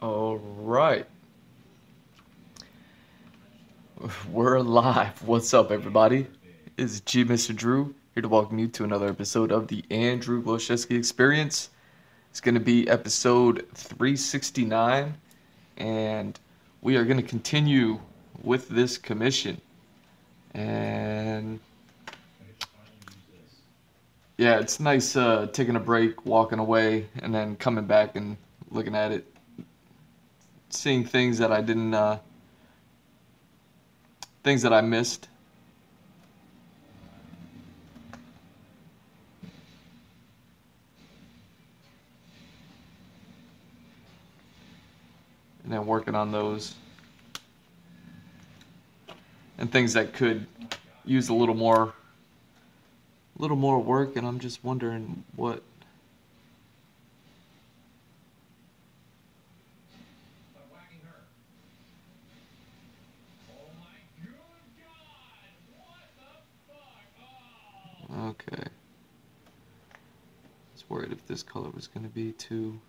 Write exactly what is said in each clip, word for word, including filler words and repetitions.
All right, we're live. What's up, everybody? It's GMrDrew here to welcome you to another episode of the Andrew Glowczewski Experience. It's going to be episode three sixty-nine, and we are going to continue with this commission. And yeah, it's nice uh, taking a break, walking away, and then coming back and looking at it. Seeing things that I didn't, uh, things that I missed. And then working on those. And things that could use a little more, a little more work, and I'm just wondering what. Okay. I was worried if this color was going to be too.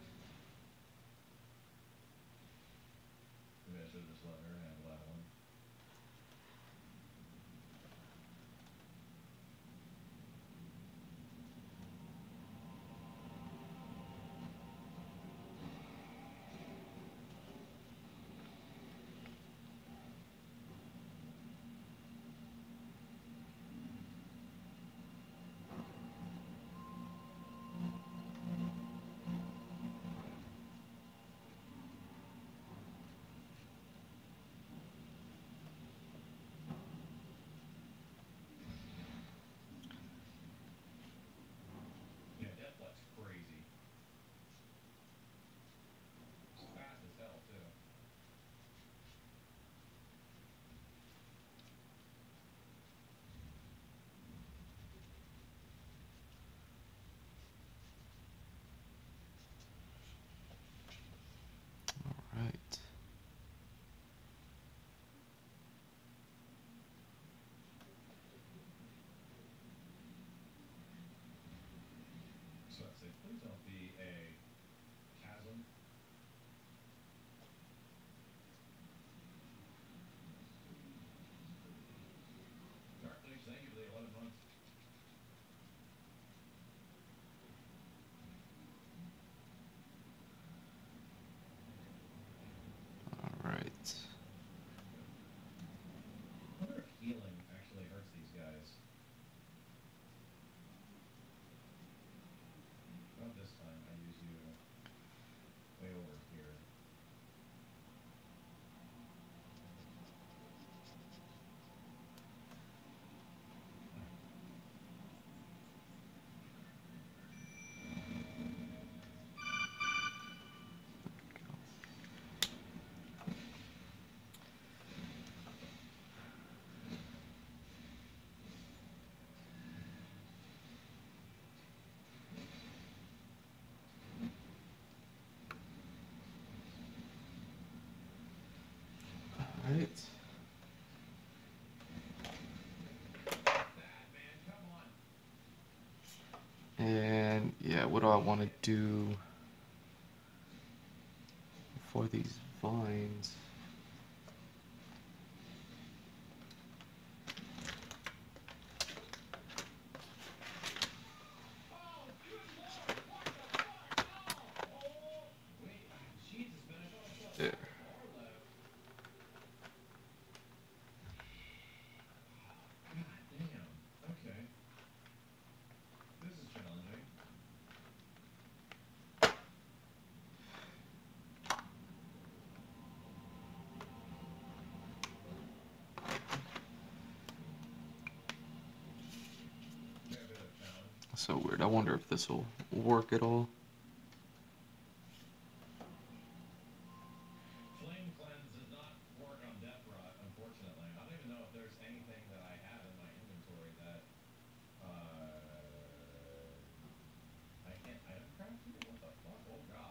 Right. And yeah, what do I want to do for these vines? So weird. I wonder if this will work at all. Flame cleanse does not work on Death Rot, unfortunately. I don't even know if there's anything that I have in my inventory that uh, I can't. I don't craft it. What the fuck? Oh god.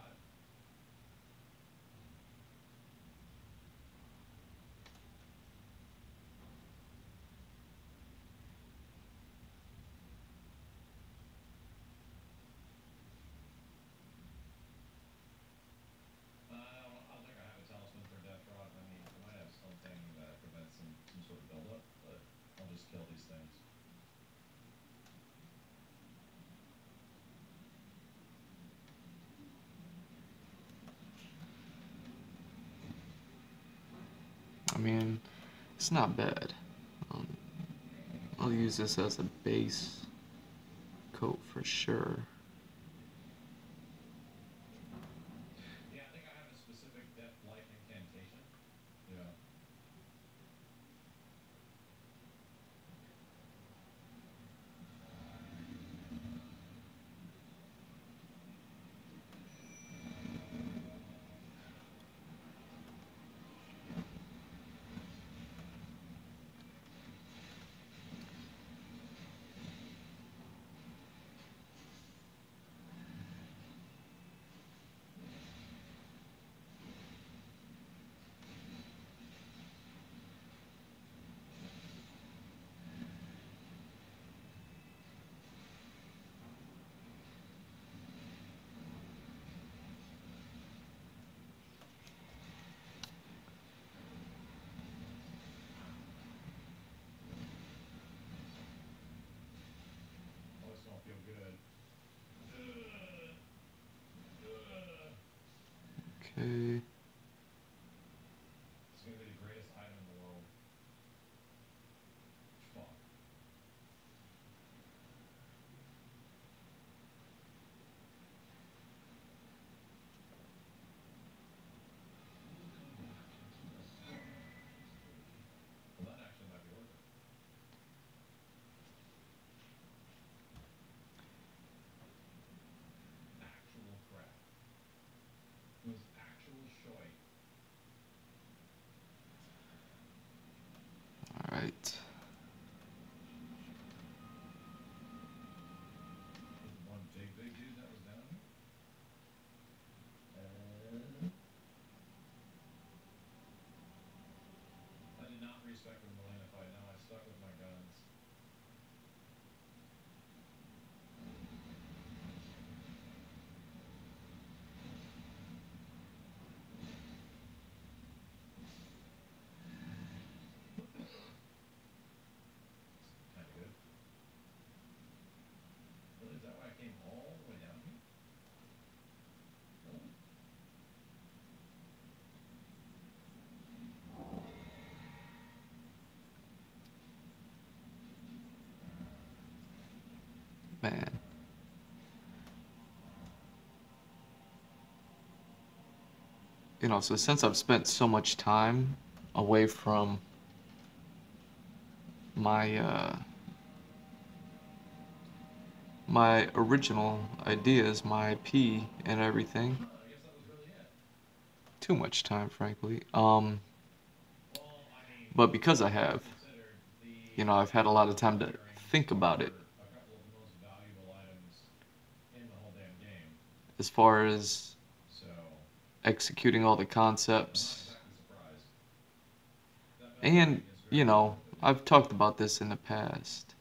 I mean, it's not bad. Um, I'll use this as a base coat for sure. Yeah, I think I have a specific death light incantation. Yeah. Okay. It's gonna be the greatest item in the world. Fuck. Well, that actually might be worth it. Actual crap. Was Alright. One big big dude that was down there. Uh, I did not respect the Milena fight, now I stuck with my guns. Man. You know, so since I've spent so much time away from my uh, my original ideas, my I P and everything, too much time, frankly. Um, but because I have, you know, I've had a lot of time to think about it. As far as executing all the concepts. And, you know, I've talked about this in the past,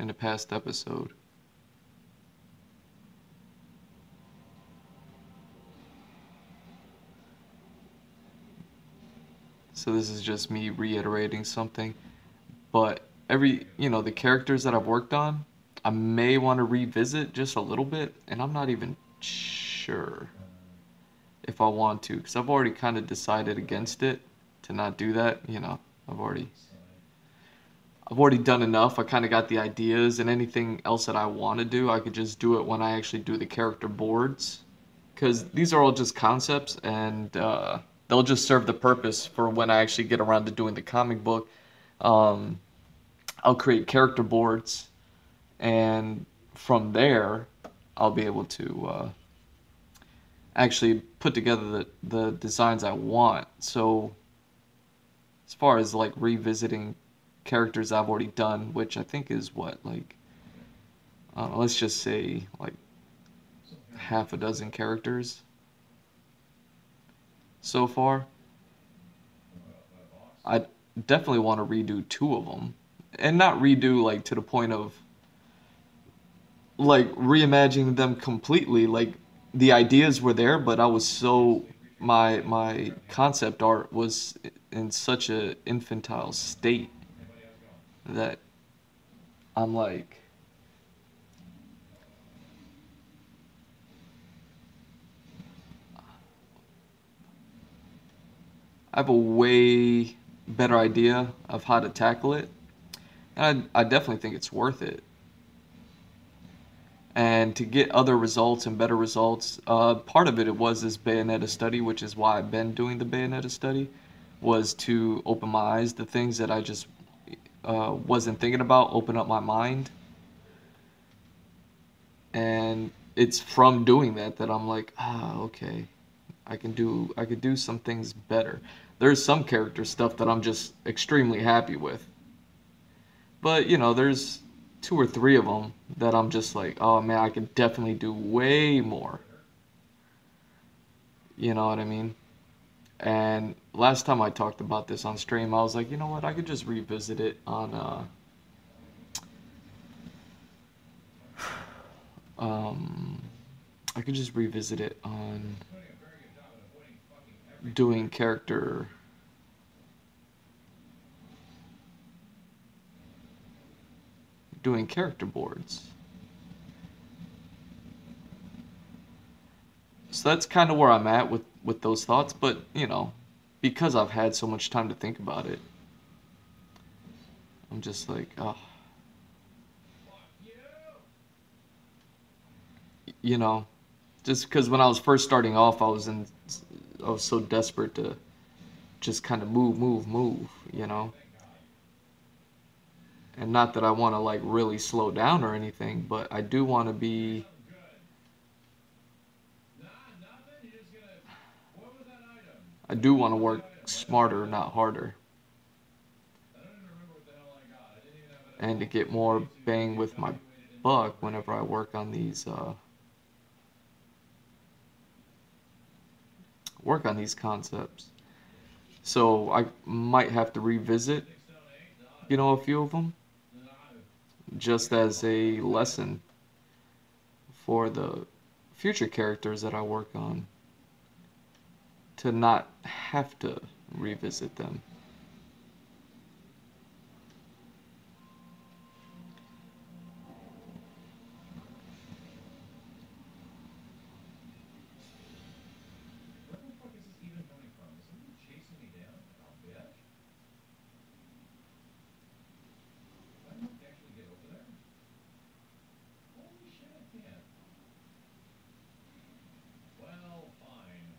in the past episode. So this is just me reiterating something. But every, you know, the characters that I've worked on, I may want to revisit just a little bit, and I'm not even sure if I want to, because I've already kind of decided against it to not do that. You know, I've already I've already done enough. I kind of got the ideas, and anything else that I want to do, I could just do it when I actually do the character boards, because these are all just concepts, and uh, they'll just serve the purpose for when I actually get around to doing the comic book. um, I'll create character boards, and from there I'll be able to uh, actually put together the, the designs I want. So as far as like revisiting characters I've already done, which I think is what, like, uh, let's just say like half a dozen characters so far, I definitely want to redo two of them. And not redo like to the point of like reimagining them completely. Like the ideas were there, but I was so my my concept art was in such a infantile state that I'm like, I have a way better idea of how to tackle it. And I, I definitely think it's worth it. And to get other results and better results, uh, part of it, it was this Bayonetta study, which is why I've been doing the Bayonetta study, was to open my eyes, the things that I just uh, wasn't thinking about, open up my mind. And it's from doing that that I'm like, ah, okay, I can do, I could do some things better. There's some character stuff that I'm just extremely happy with. But, you know, there's two or three of them that I'm just like, oh man, I could definitely do way more. You know what I mean? And last time I talked about this on stream, I was like, you know what, I could just revisit it on, uh, um, I could just revisit it on doing character, doing character boards. So that's kind of where I'm at with, with those thoughts, but, you know, because I've had so much time to think about it, I'm just like, oh. You know, just because when I was first starting off, I was in, I was so desperate to just kind of move, move, move, you know? And not that I want to, like, really slow down or anything, but I do want to be... I do want to work smarter, not harder. And to get more bang with my buck whenever I work on these, uh, work on these concepts. So I might have to revisit, you know, a few of them, just as a lesson for the future characters that I work on, to not have to revisit them. Where the fuck is this even coming from? Is somebody chasing me down? I'll bet. I don't actually get over there. Holy shit, I can't. Well, fine.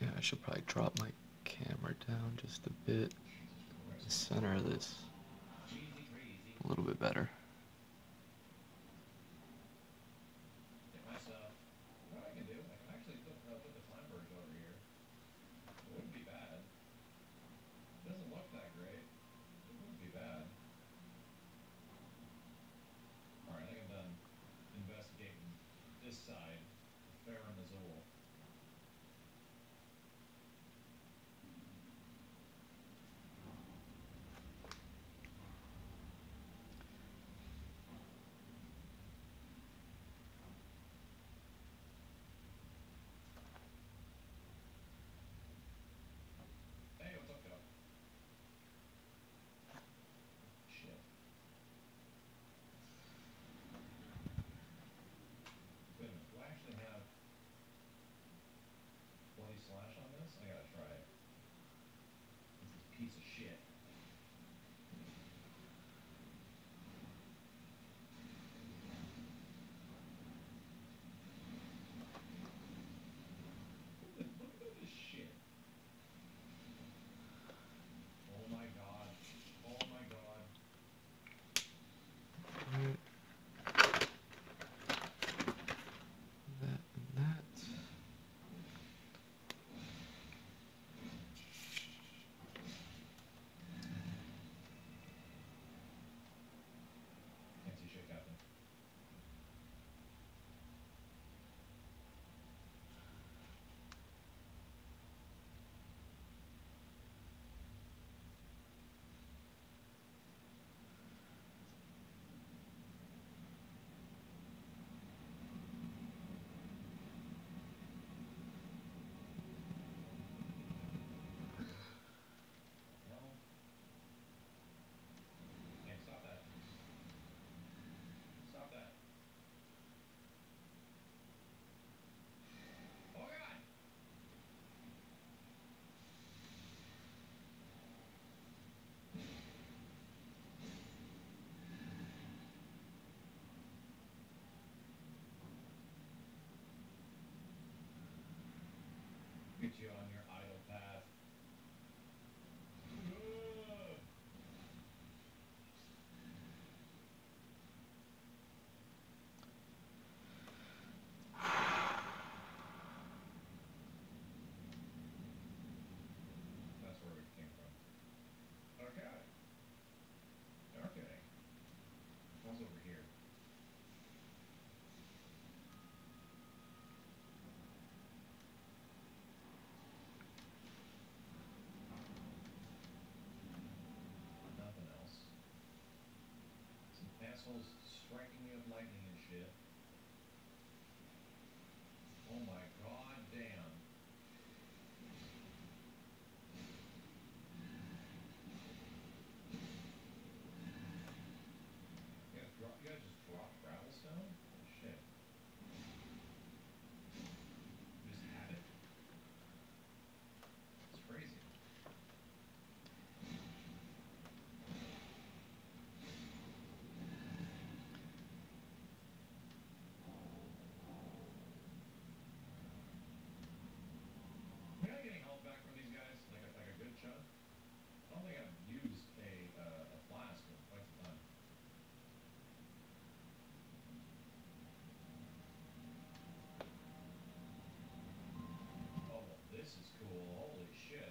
Yeah, I should probably drop my camera down just a bit. Center this a little bit better. I asshole's striking me with lightning and shit. Oh my god damn. You gotta, drop, you gotta just drop gravel stone? Shit. Just had it. It's crazy. Back from these guys, like a, like a good chunk. I don't think I've used a, uh, a flask in quite some time. Oh, well, this is cool. Holy shit.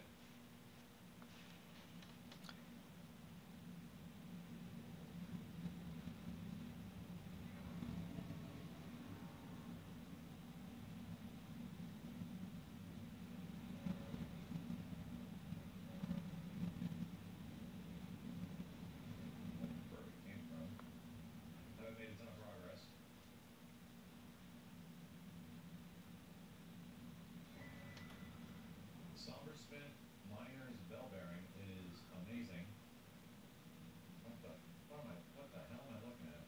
Made a ton of progress. Somber spin, miner's bell bearing is amazing. What the, what am I, what the hell am I looking at?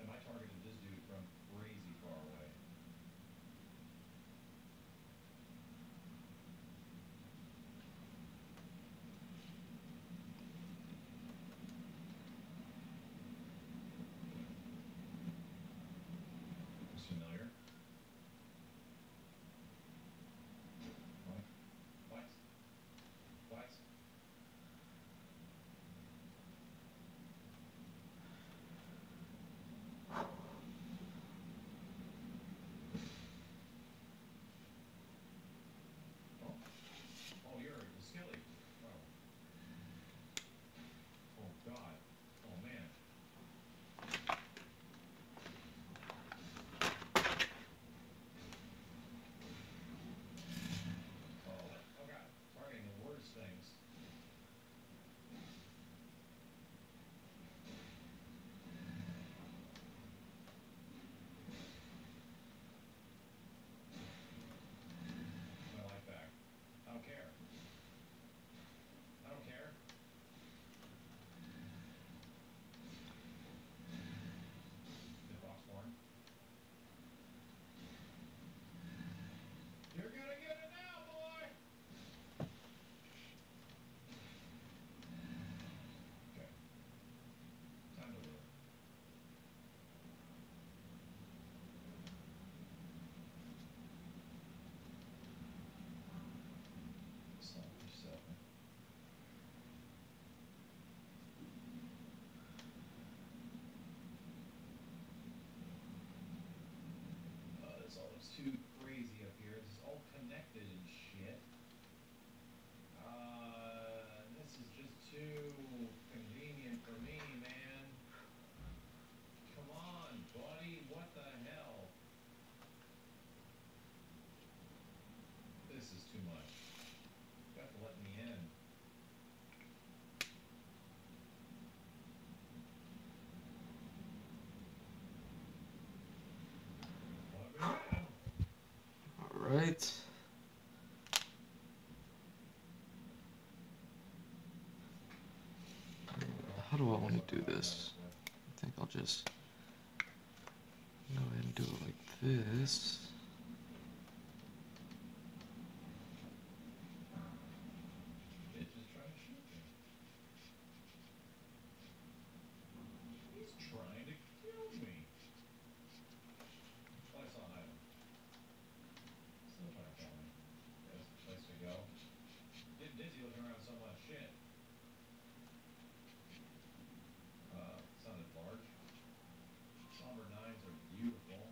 And I targeted this dude from crazy far away. Familiar. What? What? What? Oh, oh, you're a skilly. Oh. Oh god. Oh man. Things. My life back. I don't care. I don't care. The box horn. You're gonna get it now, boy! Uh, this all looks too crazy up here. It's all connected and shit. Uh, this is just too convenient for me, man. Come on, buddy. What the hell? This is too much. You have to let me in. All right. How do I want to do this? I think I'll just go ahead and do it like this. Trying to kill me. Oh, I saw an item. Still trying to kill me. That's the place to go. Getting dizzy looking around so much shit. Uh, sounded large. Somber nines are beautiful.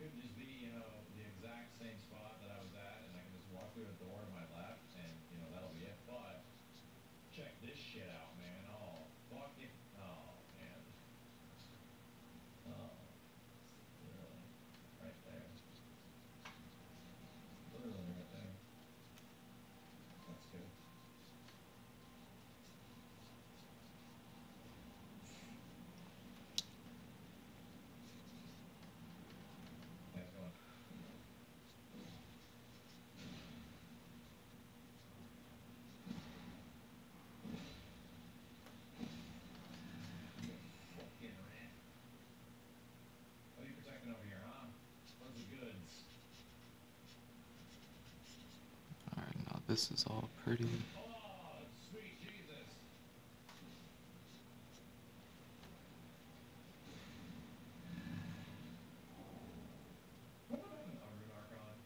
could just be, you know, the exact same spot that I was at, and I can just walk through the door to my left, and, you know, that'll be it. But check this shit out, man. Oh, fuck it. Oh, man. Oh. Literally. Right there. Literally right there. That's good. This is all pretty. Oh, sweet Jesus. What about an Armored Archon?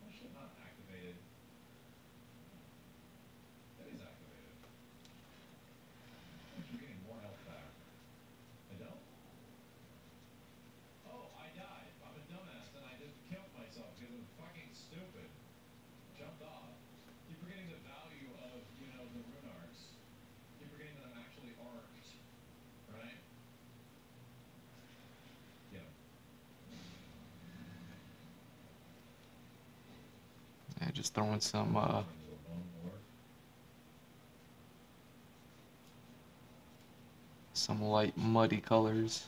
That shit not activated. That is activated. I'm getting more health back. I don't? Oh, I died. I'm a dumbass and I just killed myself because I'm fucking stupid. Jumped off. You're forgetting the value of, you know, the rune arcs. You're forgetting that I'm actually arced, right? Yeah. Yeah, just throwing some, uh... some light muddy colors.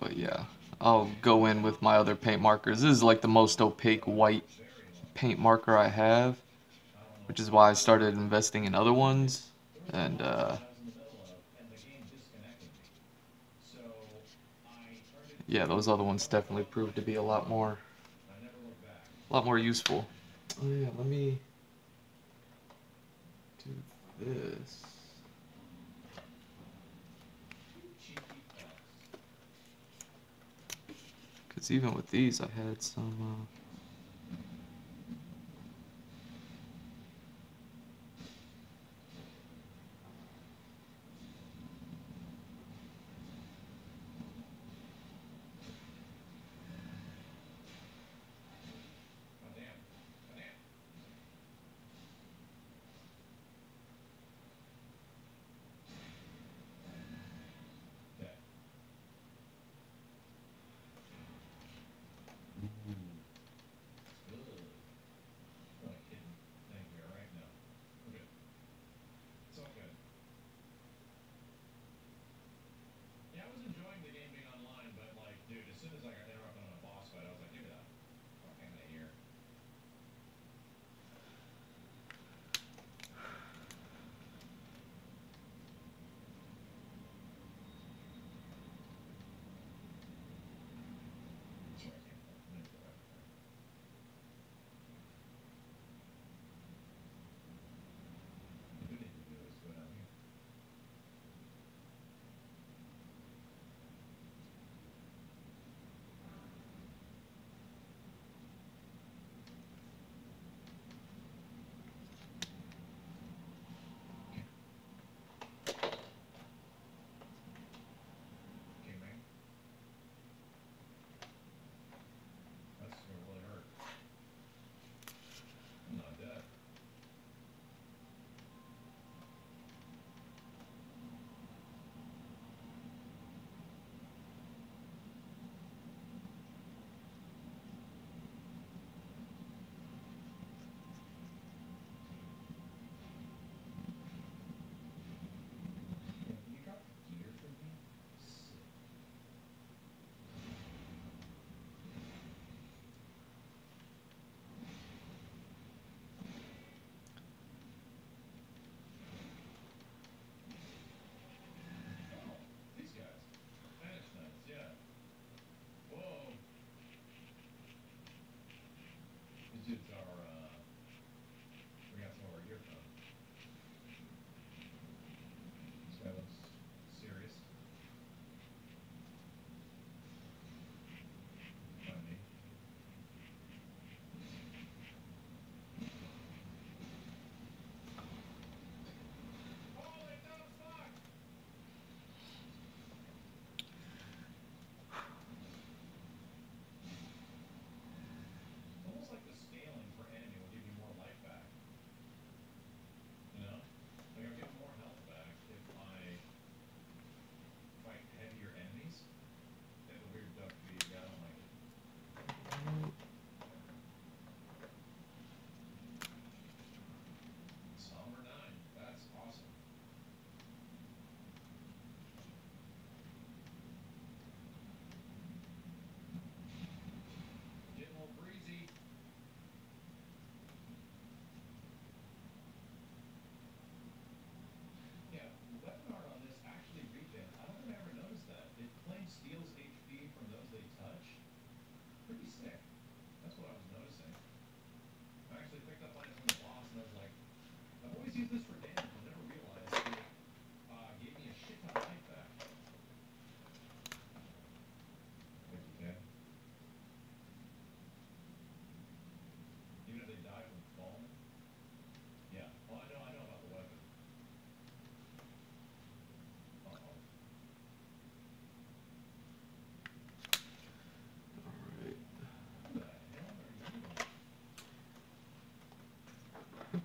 But yeah, I'll go in with my other paint markers. This is like the most opaque white paint marker I have, which is why I started investing in other ones. And uh, yeah, those other ones definitely proved to be a lot more, a lot more useful. Oh yeah, let me do this. Even with these, I had some. Uh...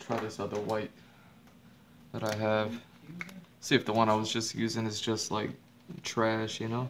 try this other white that I have. See if the one I was just using is just like trash, you know?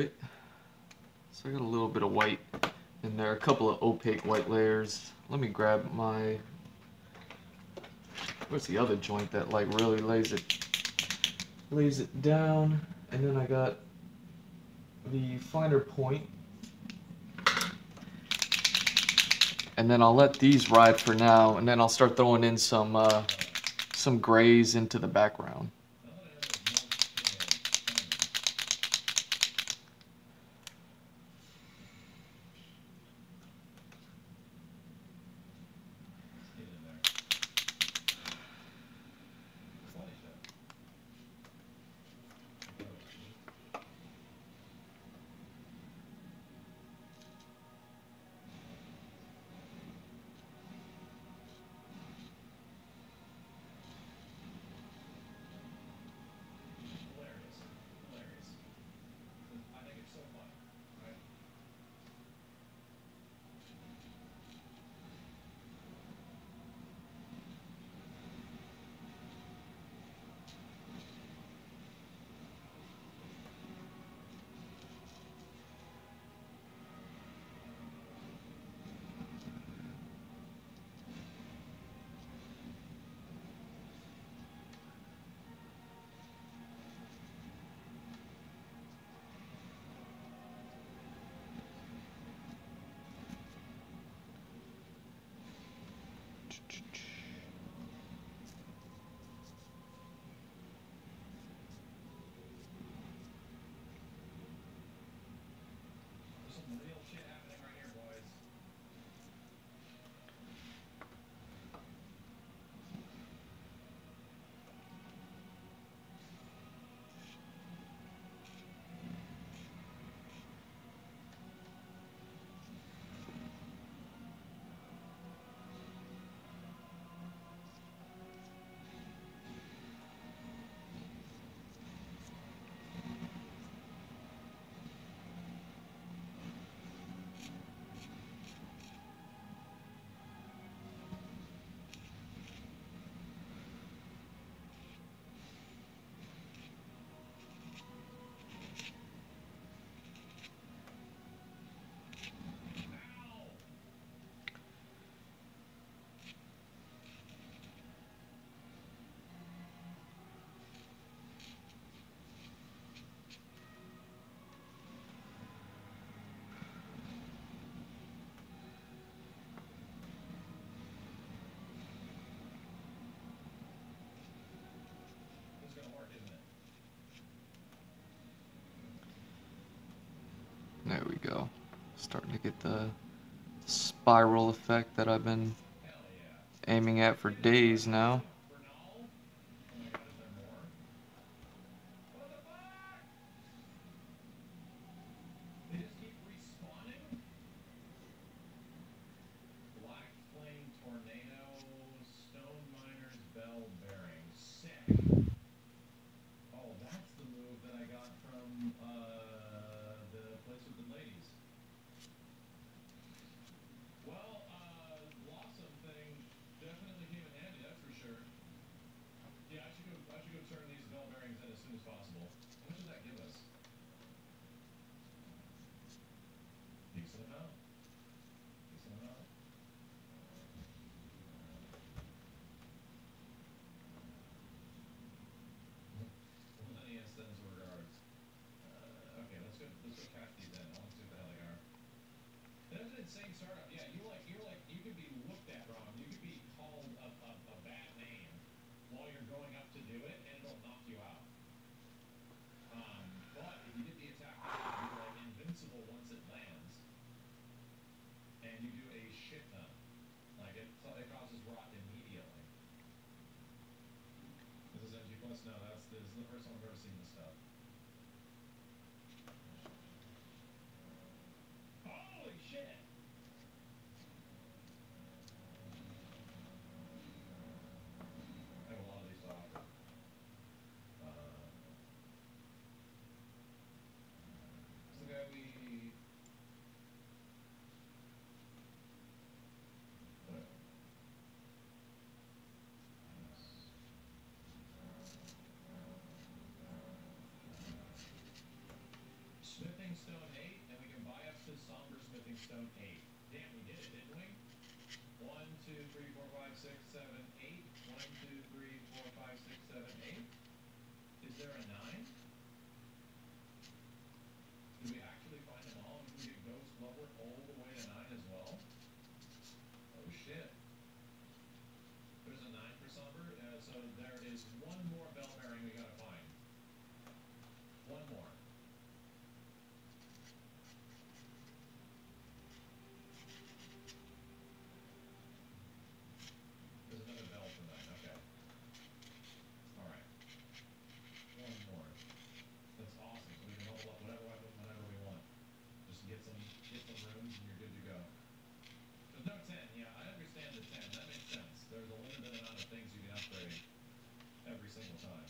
right? So I got a little bit of white in there, a couple of opaque white layers. Let me grab my, where's the other joint that like really lays it, lays it down? And then I got the finer point. And then I'll let these ride for now, and then I'll start throwing in some uh, some grays into the background. There we go. Starting to get the spiral effect that I've been aiming at for days now. Same startup, yeah. You're like, you're like, you could be looked at wrong. You could be called a, a, a bad name while you're going up to do it, and it'll knock you out. Um, but if you get the attack, you're like invincible once it lands, and you do a shit ton. Like it, it causes rot immediately. This is N G plus. No, that's this is the first time I've ever seen this stuff. There's one more bell bearing we gotta find. One more. There's another bell for that, okay. Alright. One more. That's awesome. So we can level up whatever weapon whenever we want. Just get some get some rooms and you're good to go. There's no ten, yeah, I understand the ten. That makes sense. There's a limited amount of things you can upgrade every single time.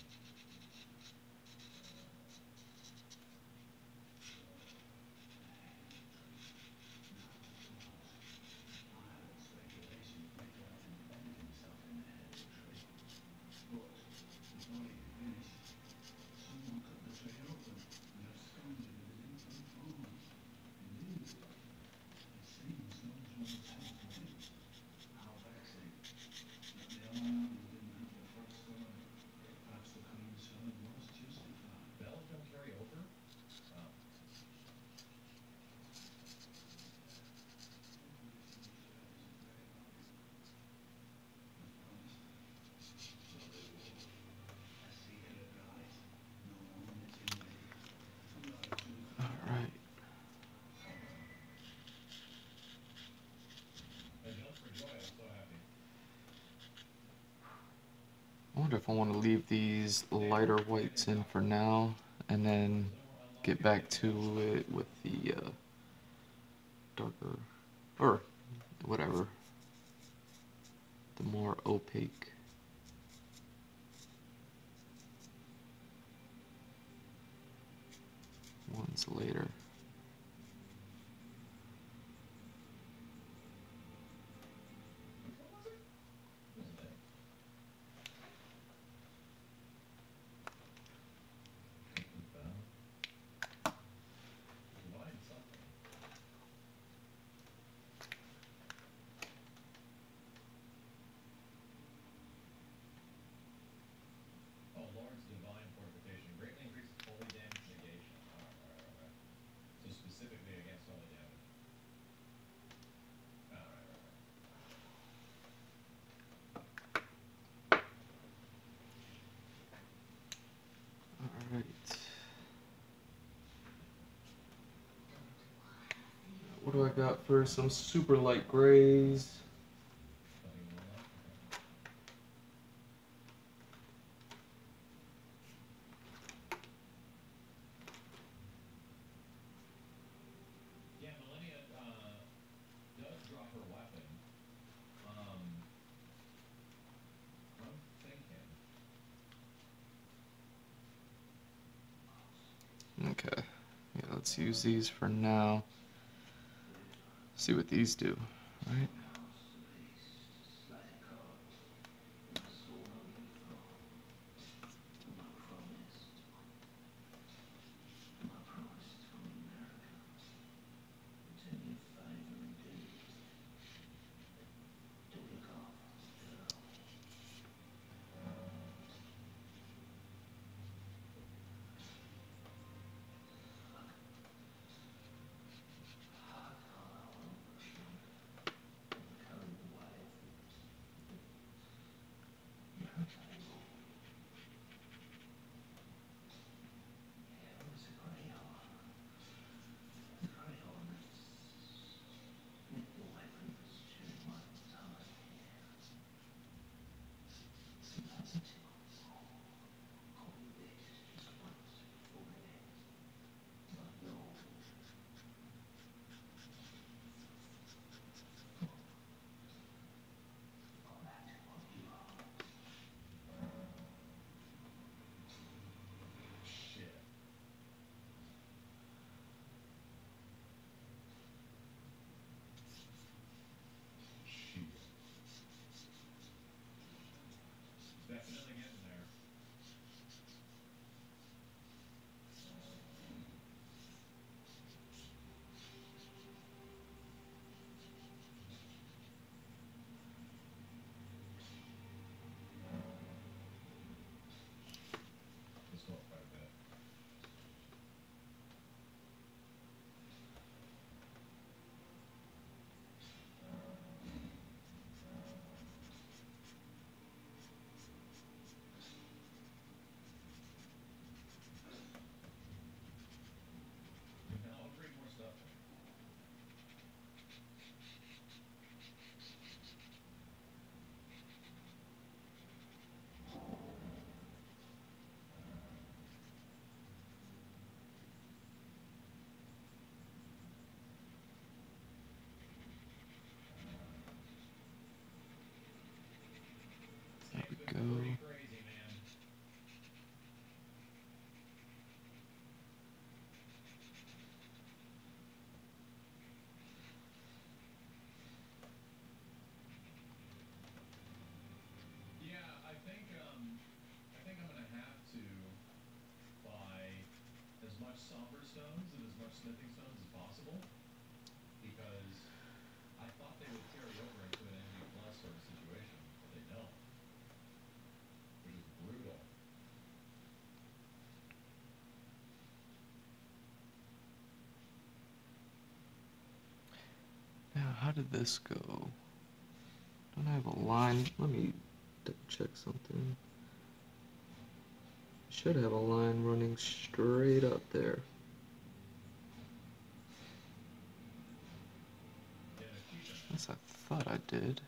If I want to leave these lighter whites in for now and then get back to it with the uh, darker or whatever, the more opaque. Ones later. What do I got for some super light grays? Okay, yeah, let's use these for now. See what these do, right? somber stones and as much smithing stones as possible, because I thought they would carry over into an N G plus sort of situation, but they don't. Which is brutal. Now, how did this go? Don't I have a line? Let me double check something. Should have a line running straight up there. Yes, I thought I did.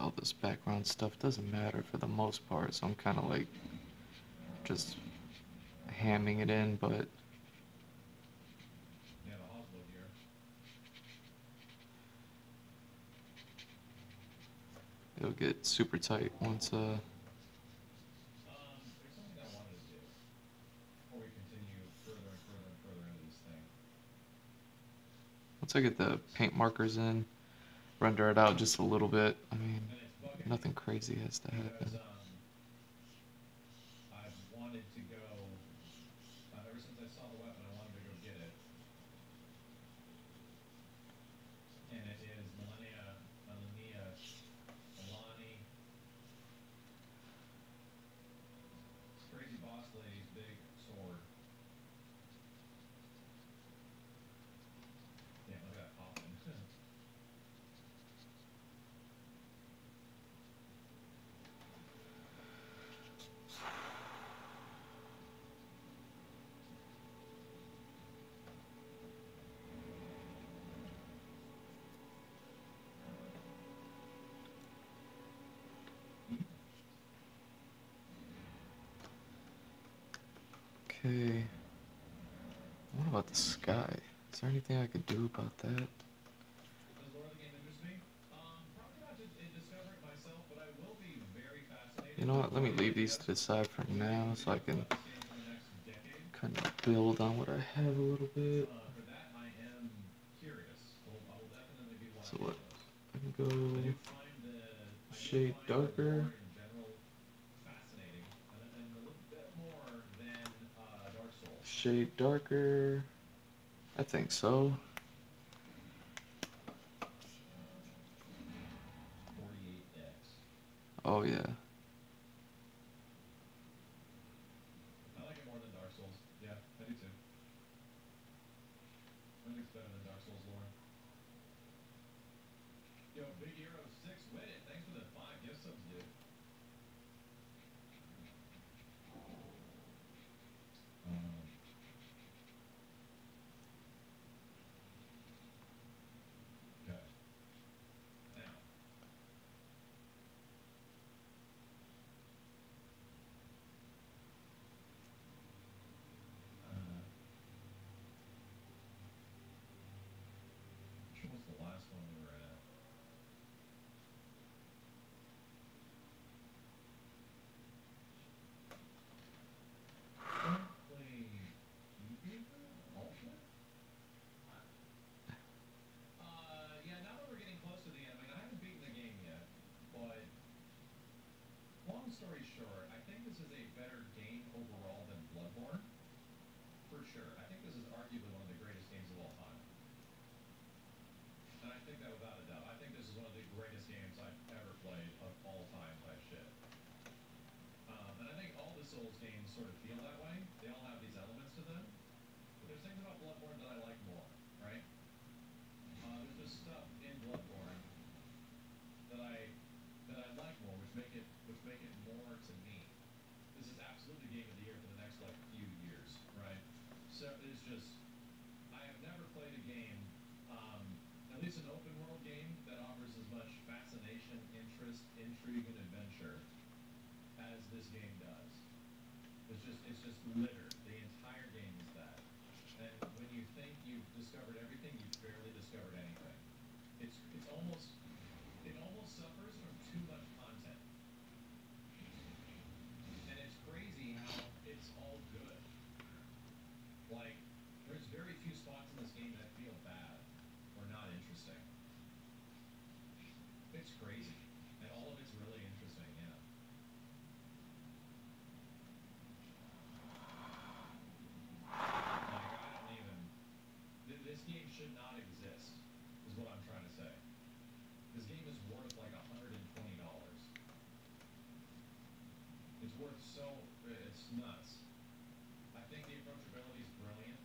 All this background stuff doesn't matter for the most part, so I'm kind of like just hamming it in, but it'll get super tight once uh once I get the paint markers in. Render it out just a little bit. I mean, nothing crazy has to happen. I've wanted to go ever since I saw the weapon. I wanted to go get it, and it is Melania, Melania, Melani. Crazy boss lady's big sword. Yeah, look at that popping. Okay, what about the sky? Is there anything I could do about that? Does Lord of the Game interest me? Um, probably not to discover it myself, but I will be very fascinated. You know what, let me leave these to the side for now so I can kind of build on what I have a little bit. For that, I am curious. I will definitely be watching. So what? I can go shade darker. Shade darker, I think so. Oh yeah. I like it more than Dark Souls. Yeah, I do too. I think it's better than Dark Souls lore. Yo, Big Hero six, win it. Thanks for the five gift subs, dude. Souls games sort of feel that way. They all have these elements to them. But there's things about Bloodborne that I like more, right? Uh, there's just stuff in Bloodborne that I that I like more, which make it which make it more to me. This is absolutely game of the year for the next like few years, right? So it's just I have never played a game, um, at least an open world game, that offers as much fascination, interest, intrigue, and adventure as this game does. It's just it's just littered. The entire game is that. And when you think you've discovered everything, you've barely discovered anything. It's it's almost it almost suffers from too much content. And it's crazy how it's all good. Like, there's very few spots in this game that feel bad or not interesting. It's crazy. And all of it's really interesting, yeah. Like, I don't even... Th this game should not exist, is what I'm trying to say. This game is worth like a hundred twenty dollars. It's worth so... It's nuts. I think the approachability is brilliant.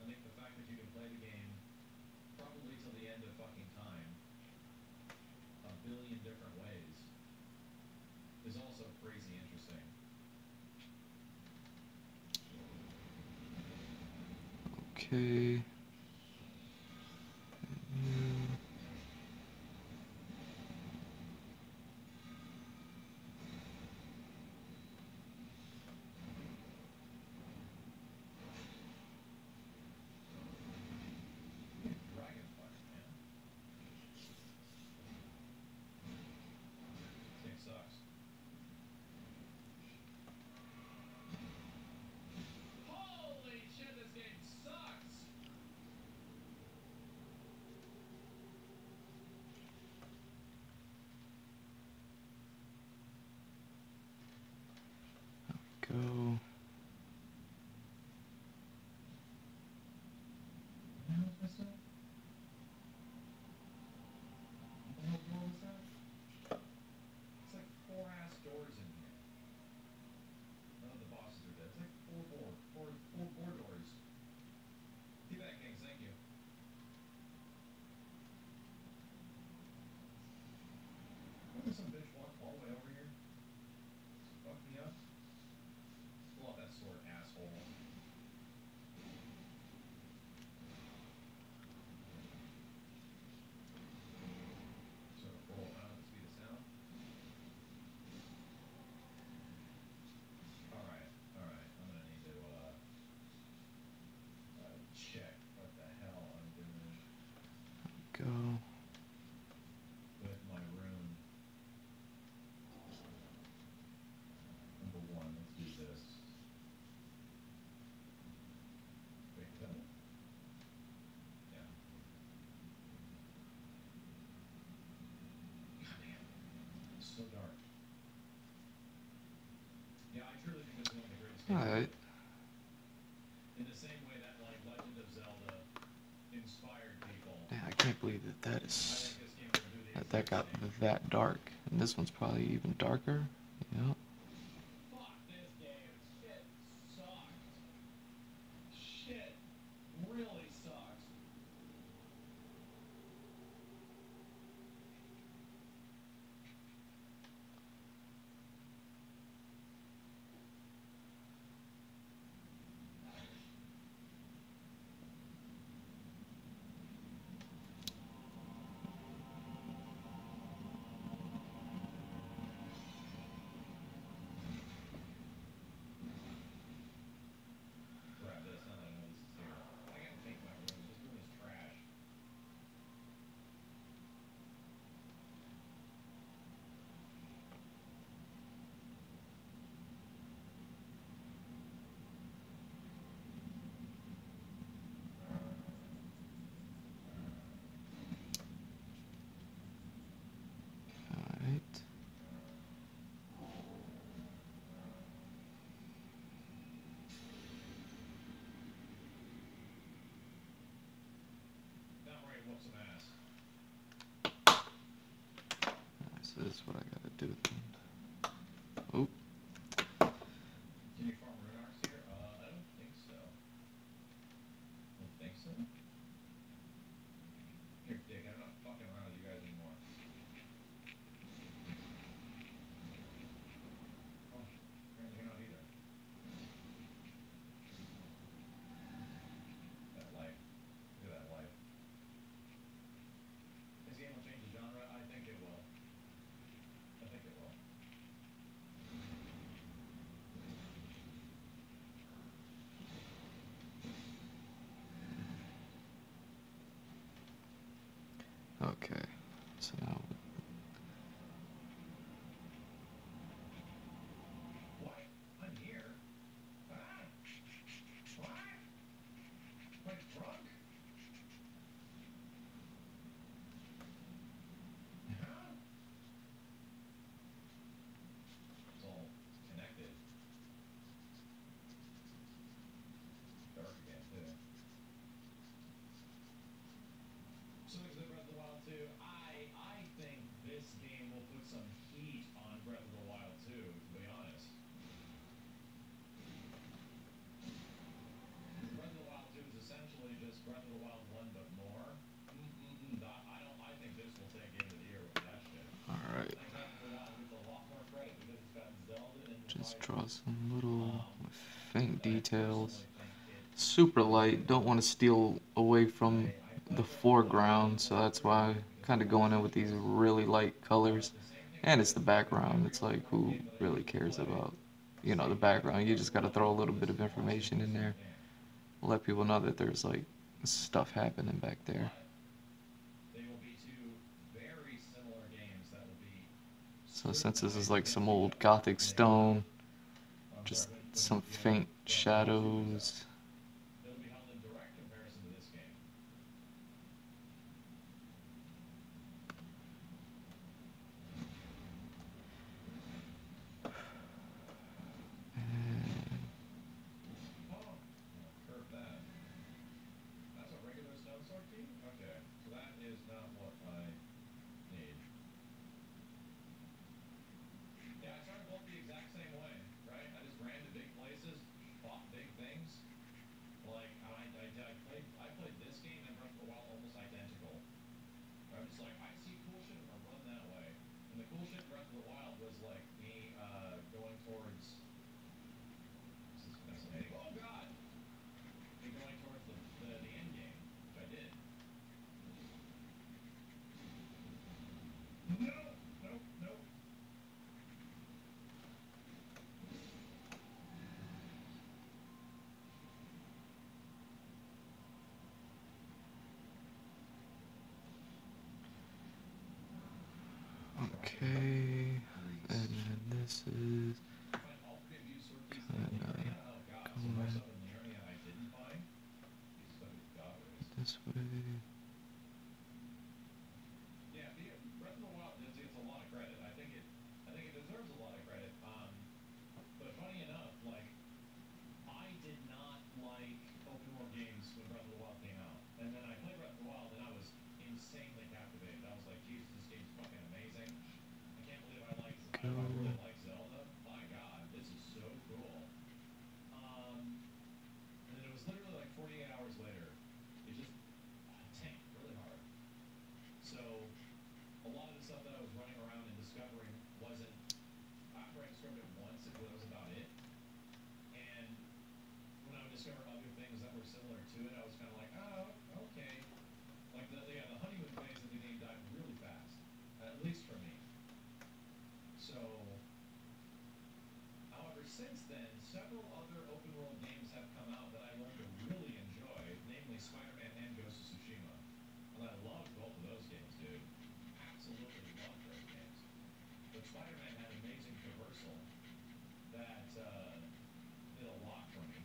I think the fact that you can play the game probably till the end of fucking time a billion different ways is also crazy interesting. Okay. So dark. Yeah, I truly think it's one of the greatest games. All right. In the same way that like Legend of Zelda inspired people. Yeah, I can't believe that that is that that got that dark, and this one's probably even darker. You know. So this is what I gotta do then. Oh. Okay, so now. Just draw some little faint details. Super light, don't want to steal away from the foreground, so that's why I'm kind of going in with these really light colors. And it's the background, it's like, who really cares about, you know, the background? You just got to throw a little bit of information in there, let people know that there's like stuff happening back there. So since this is like some old Gothic stone, just some faint shadows. Okay, and then this is kind of going this way. Since then, several other open-world games have come out that I learned to really enjoy, namely Spider-Man and Ghost of Tsushima. And I loved both of those games, dude. Absolutely loved those games. But Spider-Man had an amazing traversal that uh, did a lot for me.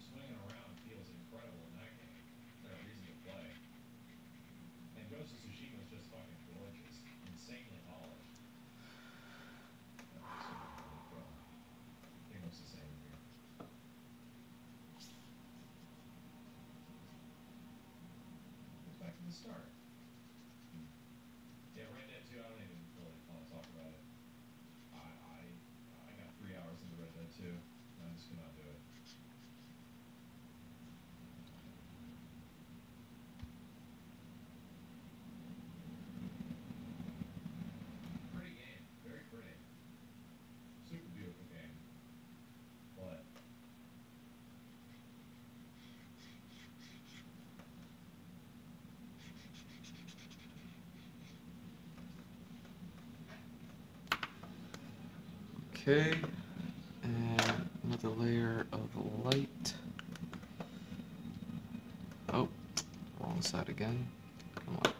Swinging around feels incredible in that game. They're a reason to play. And Ghost of Tsushima is just fucking gorgeous. Insanely polished. Start. Yeah, Red Dead two, I don't even really want to talk about it. I, I, I got three hours into Red Dead two, and I just cannot do it. Pretty game, very pretty. Super beautiful game. But okay, and another layer of light. Oh, wrong side again. Come on.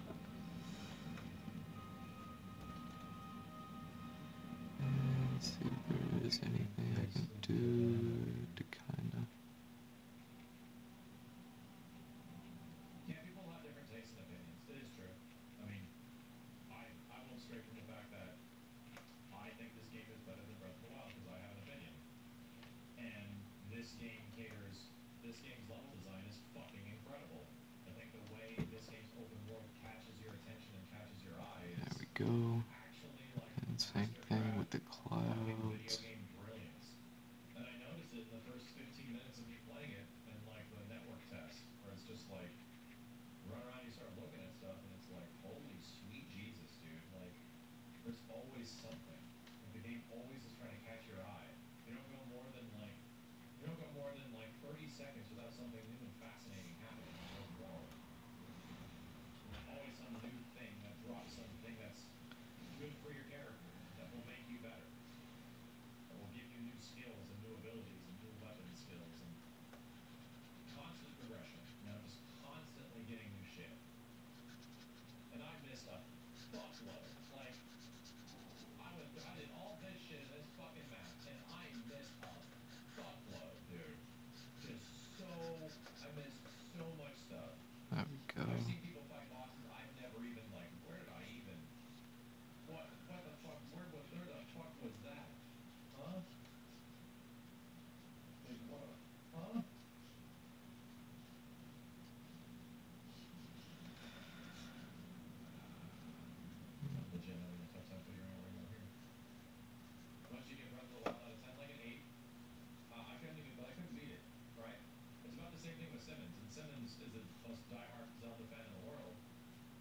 this game's level design is fucking incredible. I think the way this game's open world catches your attention and catches your eye is there we go. Actually, like, and same thing with the clouds. And I noticed it in the first fifteen minutes of me playing it, and like the network test, where it's just like, run around and you start looking at stuff, and it's like, holy sweet Jesus, dude. Like, there's always something. Like, the game always is trying to catch your eye. They don't go more than like, they don't go more than like thirty seconds without something new and fascinating happening. Always some new thing that drops something that's good for your character, that will make you better, that will give you new skills and new abilities and new weapon skills and constant progression. You know, just constantly getting new shit. And I missed a fuckload. Like, I was I did all this shit in this fucking map, and I missed a fuckload, dude. Just so I missed so much stuff. There we go. I've seen people fight bosses I've never even, like, where did I even, what, what the fuck, where, was, where the fuck was that? Huh? Like, what, huh? I'm legitimately in a tough time figuring out where I'm here. Once you get Breath of the Wild out of ten, like an eight, uh, I couldn't even, I couldn't beat it, right? It's about the same thing with Simmons, and Simmons is the most diehard Zelda fan in the world,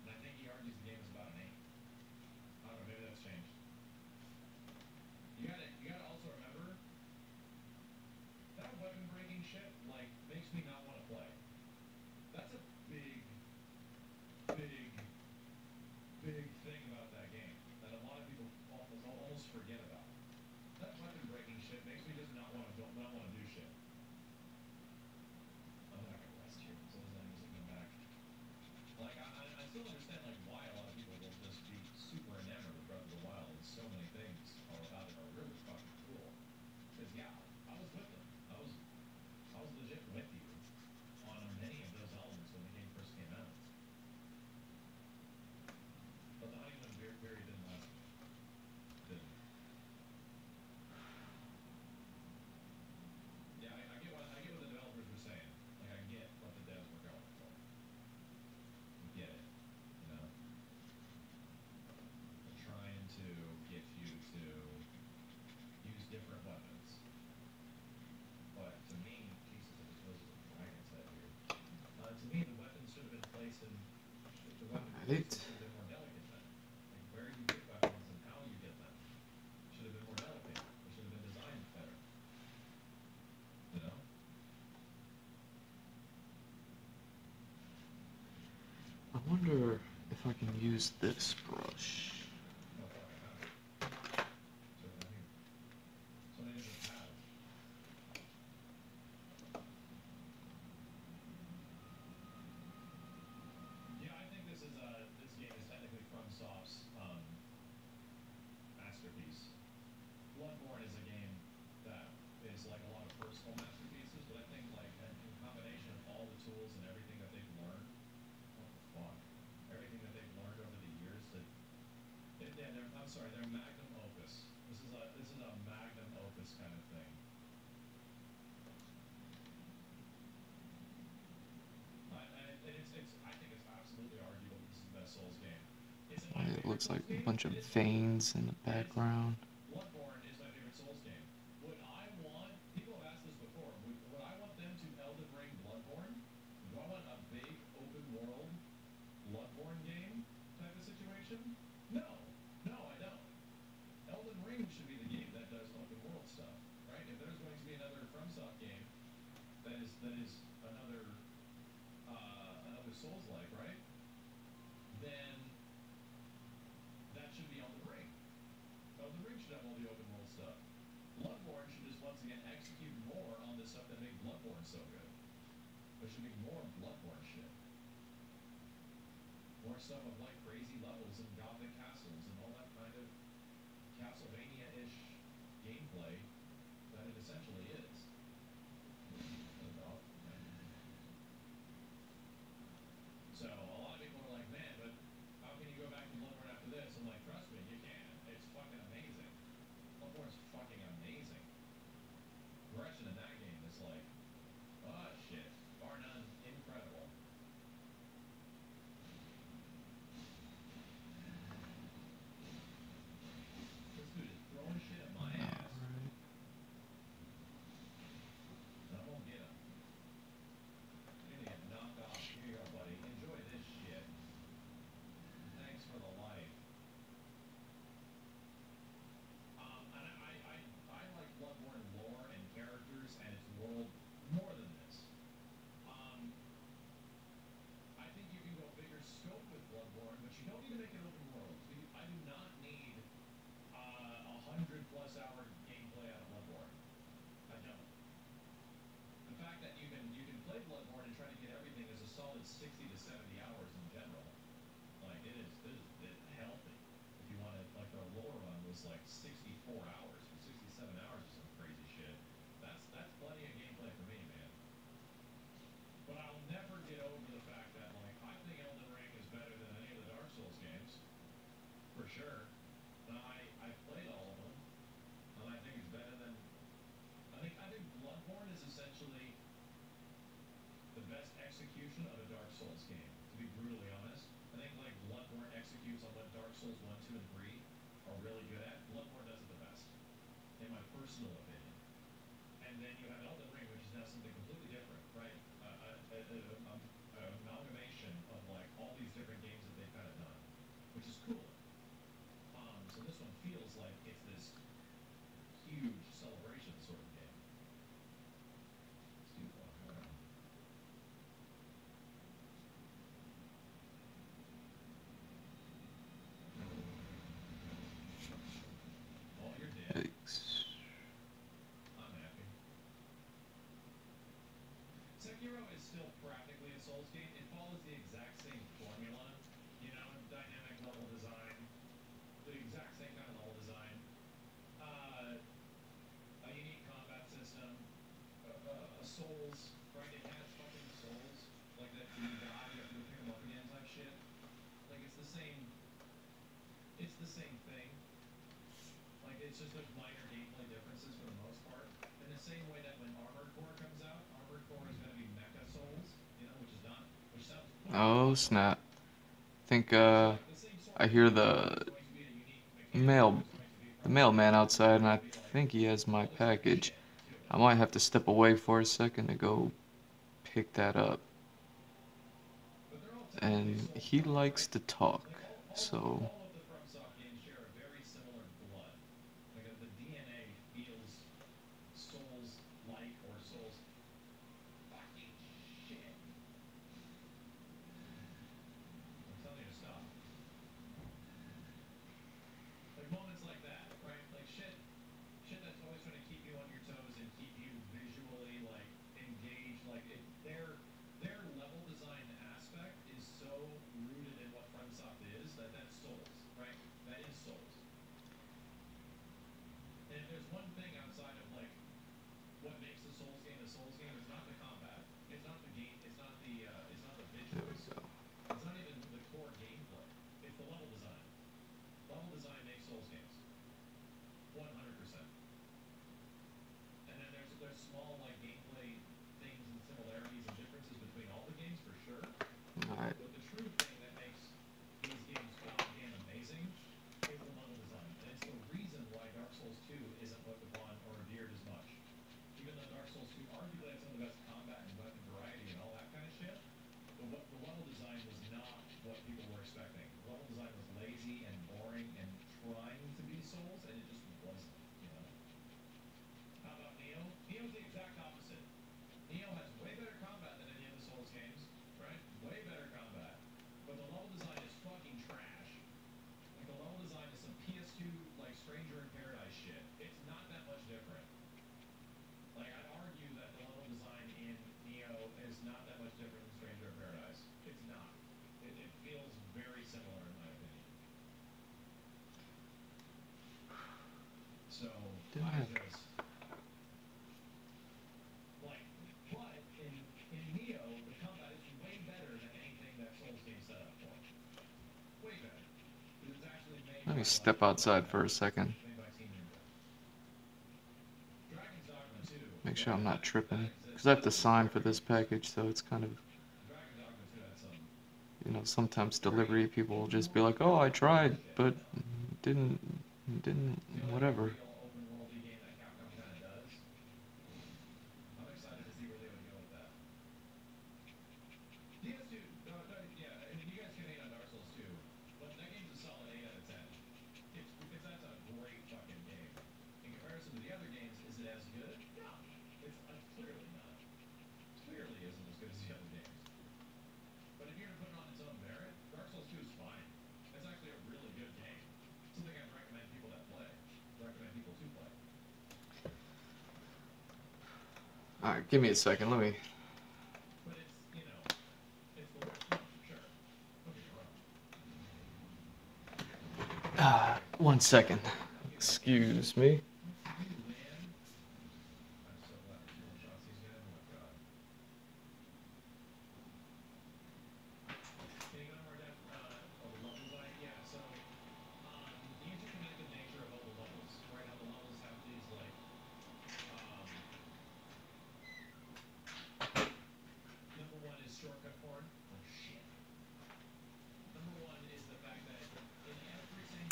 and I think he argues the game is about an eight. I don't know, maybe that's changed. You gotta, you gotta also remember, that weapon-breaking shit, like, makes me not want to play. That's a big, big, big thing about that game, that a lot of people almost, almost forget about. That weapon-breaking shit makes me just not want to, don't, not want to do shit. I'm not gonna rest here, so does that music come back? Like, I, I, I still understand, like, why a lot of people will just be super enamored with Breath of the Wild, and so many things are about it are really fucking cool. Because, yeah, I was with them. I was, I was legit with you on many of those elements when the game first came out. But the honeymoon period didn't last. Didn't. Yeah, I, I get what, I get what the developers were saying. Like, I get what the devs were going for. I get it, you know? They're trying to get you to use different weapons. But to me, Jesus, it was supposed to be dragons out here. Uh, to me, the weapons should have been placed in... The weapons should have been more delicate then. Like, where you get weapons and how you get them should have been more delicate. It should have been designed better. You know? I wonder if I can use this brush. It looks like a bunch of veins in the background. Bloodborne is my favorite Souls game. Would I want, people have asked this before, would, would I want them to Elden Ring Bloodborne? Do I want a big open world Bloodborne game type of situation? No. No, I don't. Elden Ring should be the game that does open world stuff, right? If there's going to be another FromSoft game that is, that is another, uh, another Souls-like, right? Then that should be Elden Ring. Elden Ring should have all the open world stuff. Bloodborne should just once again execute more on the stuff that made Bloodborne so good. There should be more Bloodborne shit. More stuff of like crazy levels and gothic castles and all that kind of Castlevania-ish gameplay that it essentially is. So a lot of people are like, man, but how can you go back to Bloodborne after this? I'm like, trust me, you can. It's fucking amazing. Bloodborne's fucking amazing. Progression in that game is like, oh shit. plus-hour gameplay out of Bloodborne. I don't. The fact that you can you can play Bloodborne and try to get everything is a solid sixty to seventy hours in general. Like it is, it is it's healthy. If you want to, like the lower run was like sixty-four hours or sixty-seven hours or some crazy shit. That's that's plenty of gameplay for me, man. But I'll never get over the fact that like I think Elden Ring is better than any of the Dark Souls games, for sure. And I I played all of them, and I think it's better than. I think I think Bloodborne is essentially the best execution of a Dark Souls game. To be brutally honest, I think like Bloodborne executes on what Dark Souls one, two, and three are really good at. Bloodborne does it the best, in my personal opinion. And then you have Elden Ring, which is now something completely different, right? Uh, a, a, a, a amalgamation of like all these different games that they've kind of done, which is cool. Um, so this one feels like it's this huge celebration sort of game. Sekiro is still practically a Souls game. It follows the exact same formula, you know, dynamic level design, the exact same kind of level design, uh, a unique combat system, a, a, a Souls, right? It has fucking Souls, like that you die, you have to pick them up again type shit. Like it's the same, it's the same thing. Like it's just there's minor gameplay differences for the most part. In the same way that when Armored Core comes out, Armored Core is going to be Mecha Souls, you know, which is not, which sounds cool. Oh, snap. I think, uh, I hear the mail, the mailman outside, and I think he has my package. I might have to step away for a second to go pick that up. And he likes to talk, so... So, why is this? Like, but in, in Neo, the combat is way better than anything that Souls game set up for. Way better. It was actually made Let me step outside for a second. Make sure I'm not tripping. Because I have to sign for this package, so it's kind of... You know, sometimes delivery people will just be like, oh, I tried, but didn't... didn't... whatever. Recommend Alright, give me a second, let me... Uh, one second. Excuse me.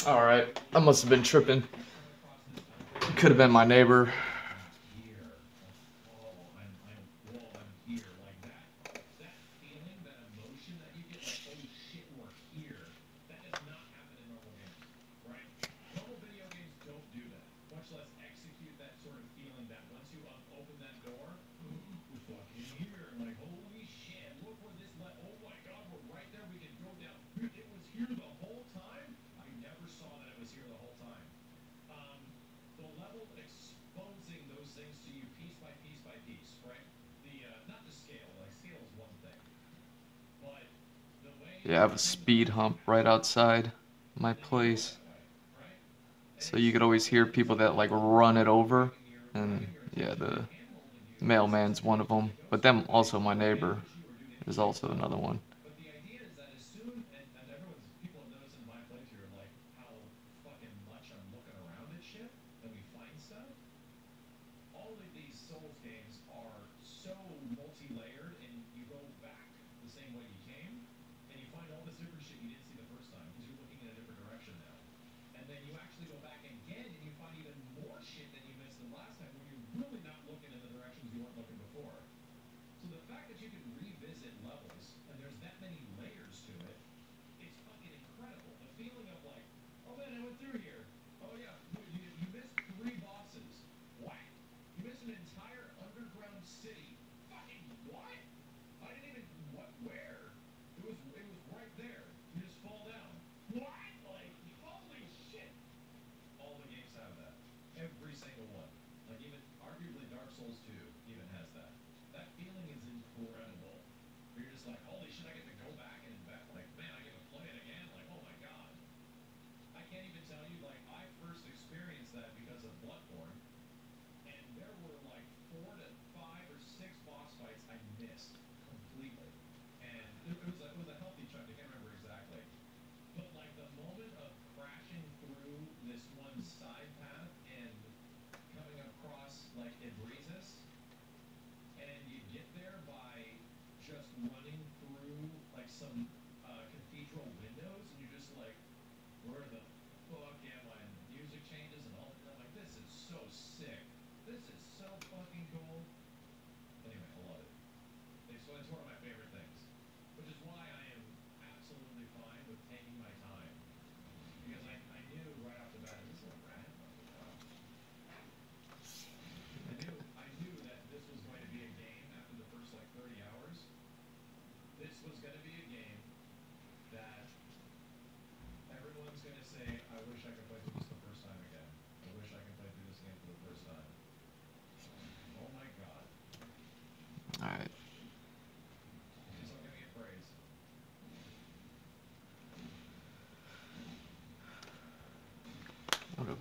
Alright, I must have been tripping. Could have been my neighbor. Yeah, I have a speed hump right outside my place, so you could always hear people that like run it over, and yeah, the mailman's one of them, but then also my neighbor is also another one.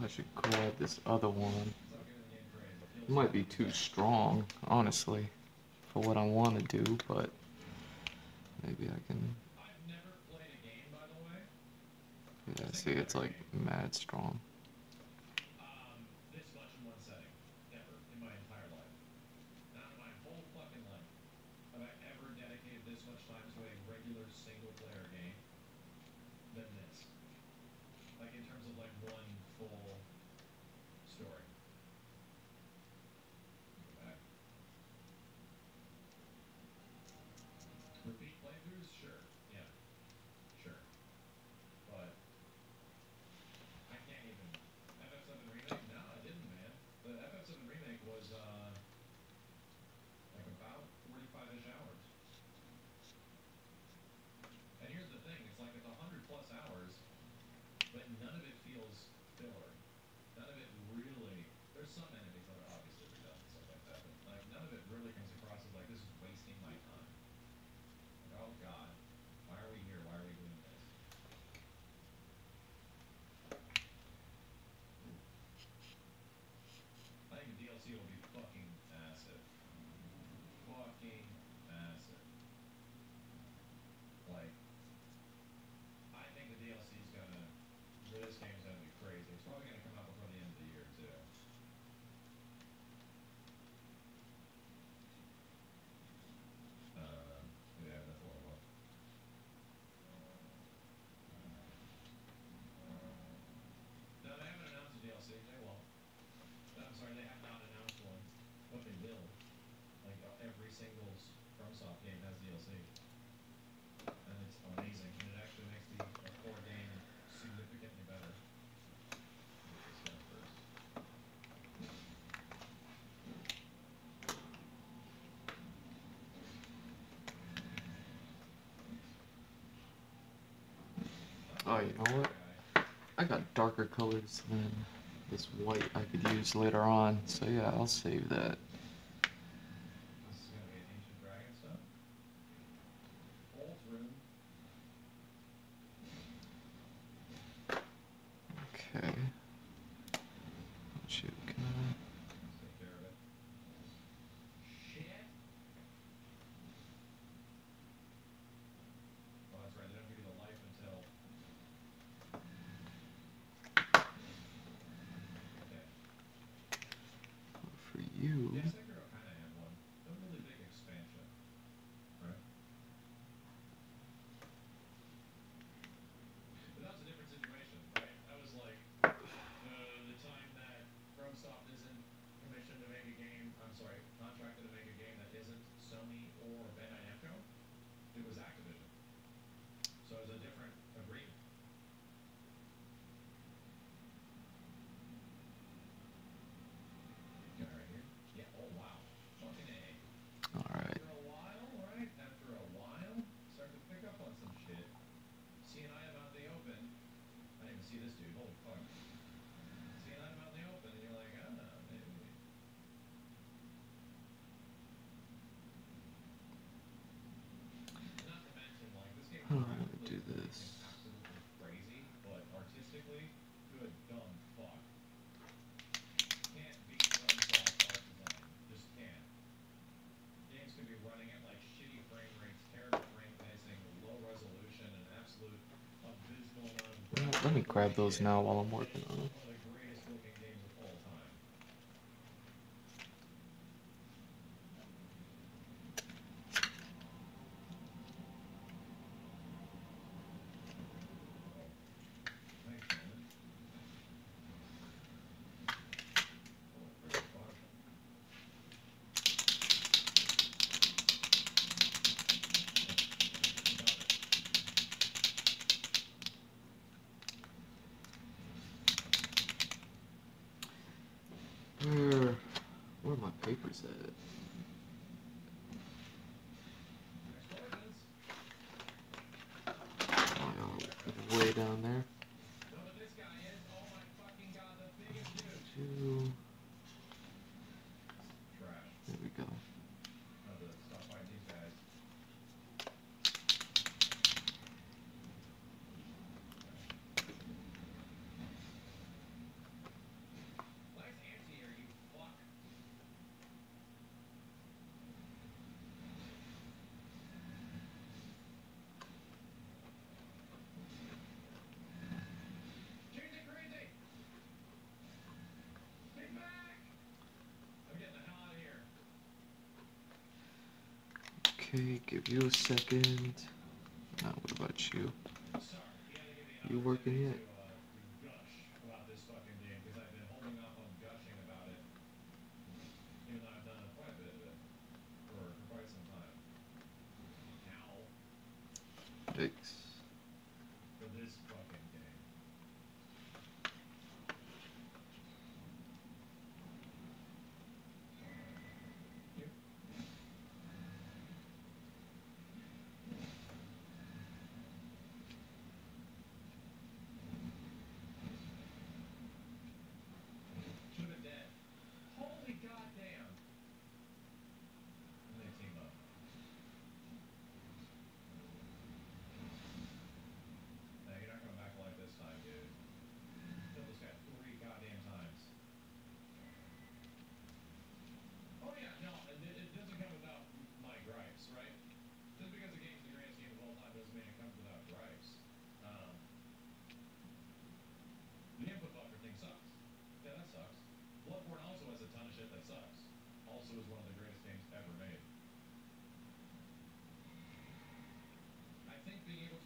I should grab this other one. It might be too strong, honestly, for what I want to do, but maybe I can... Yeah, see, it's like mad strong. Sure, yeah, sure, but I can't even probably going to come out before the end of the year, too. Uh, yeah, that's what I want. No, they haven't announced a D L C. They won't. I'm sorry, they have not announced one, but they will. Like, every single FromSoft game has D L C. And it's amazing, and it actually makes the core game significantly better. Oh, you know what? I got darker colors than this white I could use later on, so yeah, I'll save that. Let me grab those now while I'm working on them. Okay, give you a second. Now, what about you? You working yet?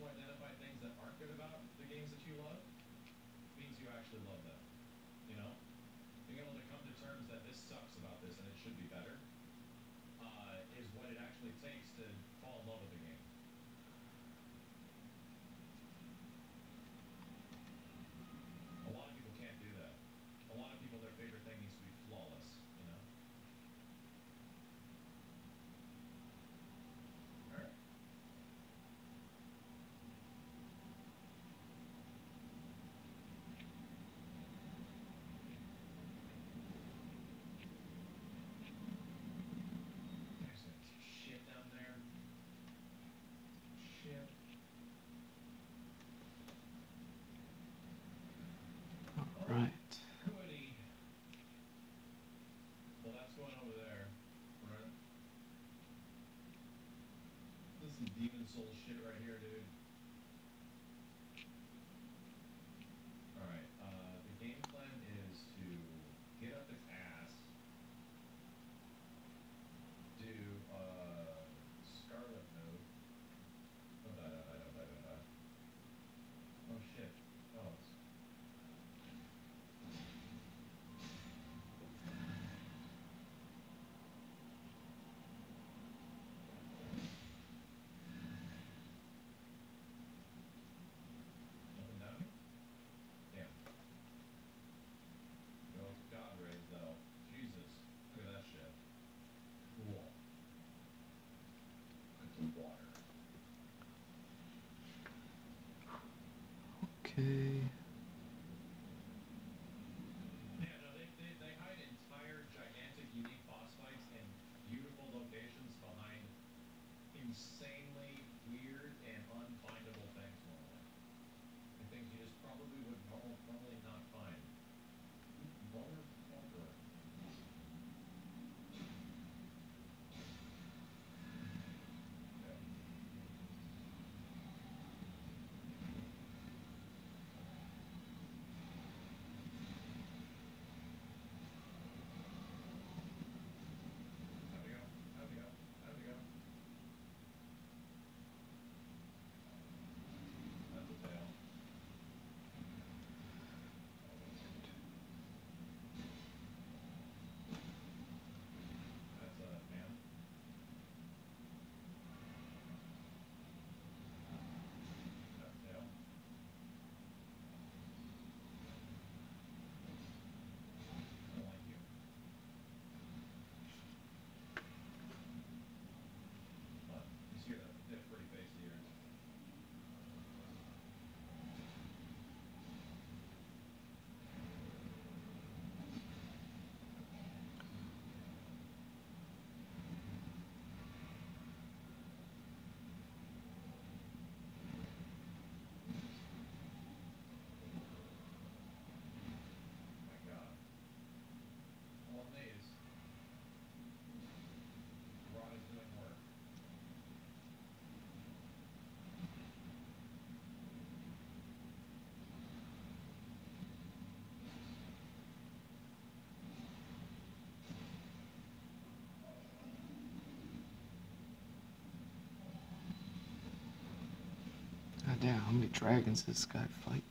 to identify things that aren't good about the games that you love means you actually love them, you know? Being able to come to terms that this sucks about this and it should be better uh, is what it actually takes to fall in love with the game. A lot of people can't do that. A lot of people, their favorite thing needs to be flawless, you know? Demon Souls shit right here, dude. Alright, uh, the game plan is to get up his ass, do, uh, Scarlet Mode. Oh, da, da, da, da, da, da. Oh, shit. Oh, it's... Okay. Yeah, no, they, they, they hide entire gigantic, unique boss fights in beautiful locations behind insanely weird and unfindable things normally. And things you just probably would normally not find. Motherfucker. Damn, how many dragons is this guy fighting?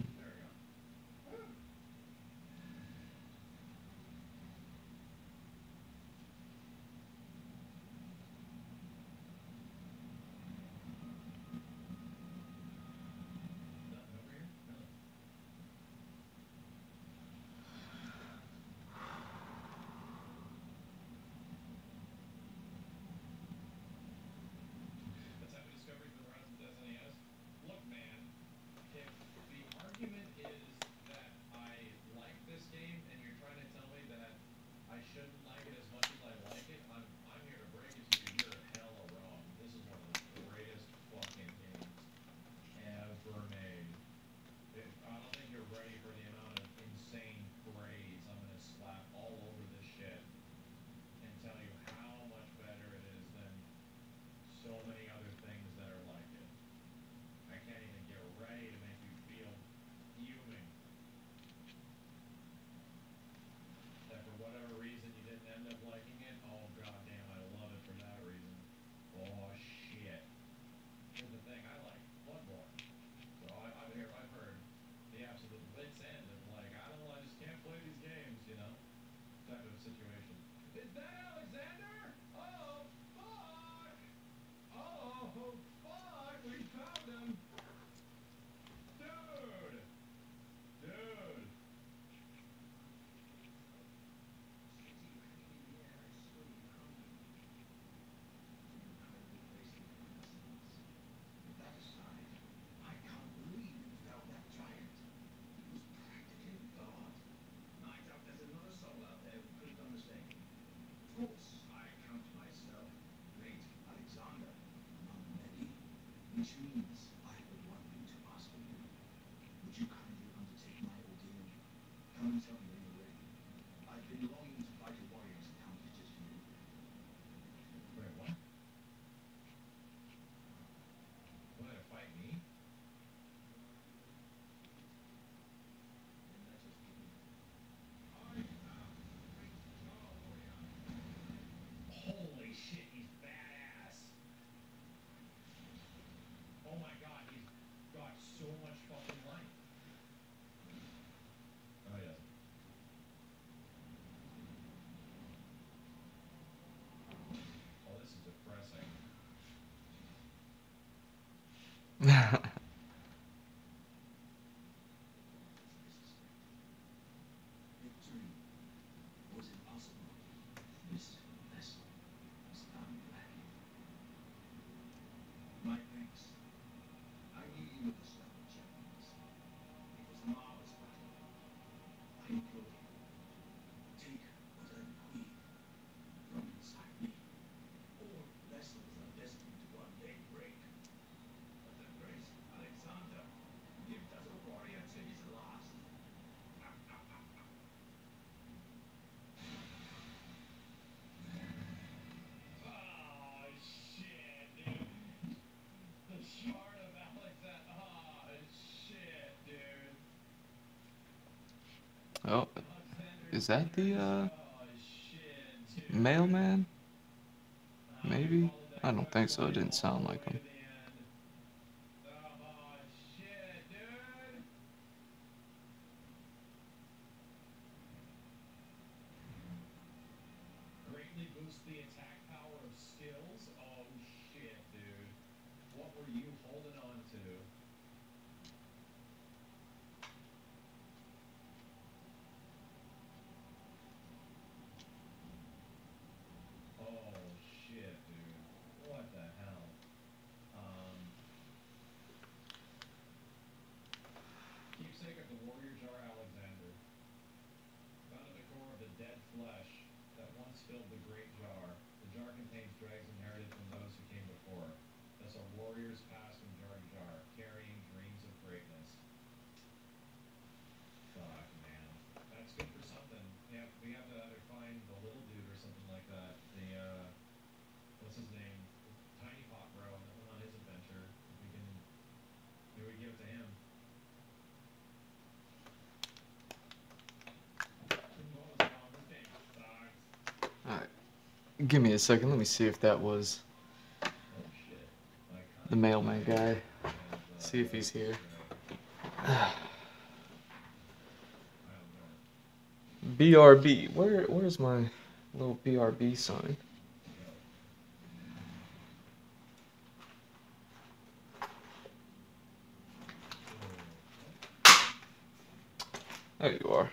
Thank you. Oh, is that the uh, mailman? Maybe? I don't think so. It didn't sound like him. Give me a second, let me see if that was the mailman guy. See if he's here. B R B. Where where's my little B R B sign? There you are.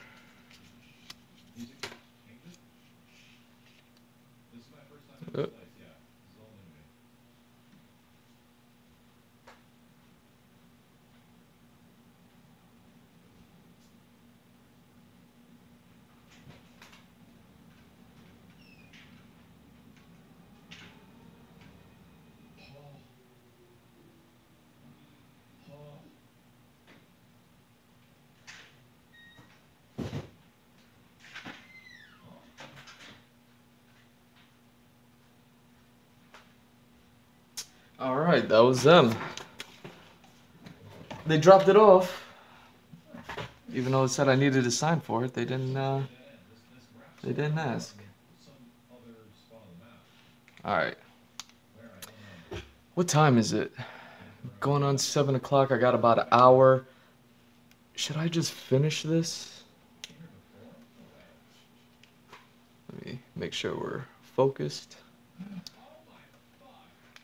Alright, that was them. They dropped it off. Even though it said I needed a sign for it, they didn't, uh, they didn't ask. Alright. What time is it? Going on seven o'clock, I got about an hour. Should I just finish this? Let me make sure we're focused.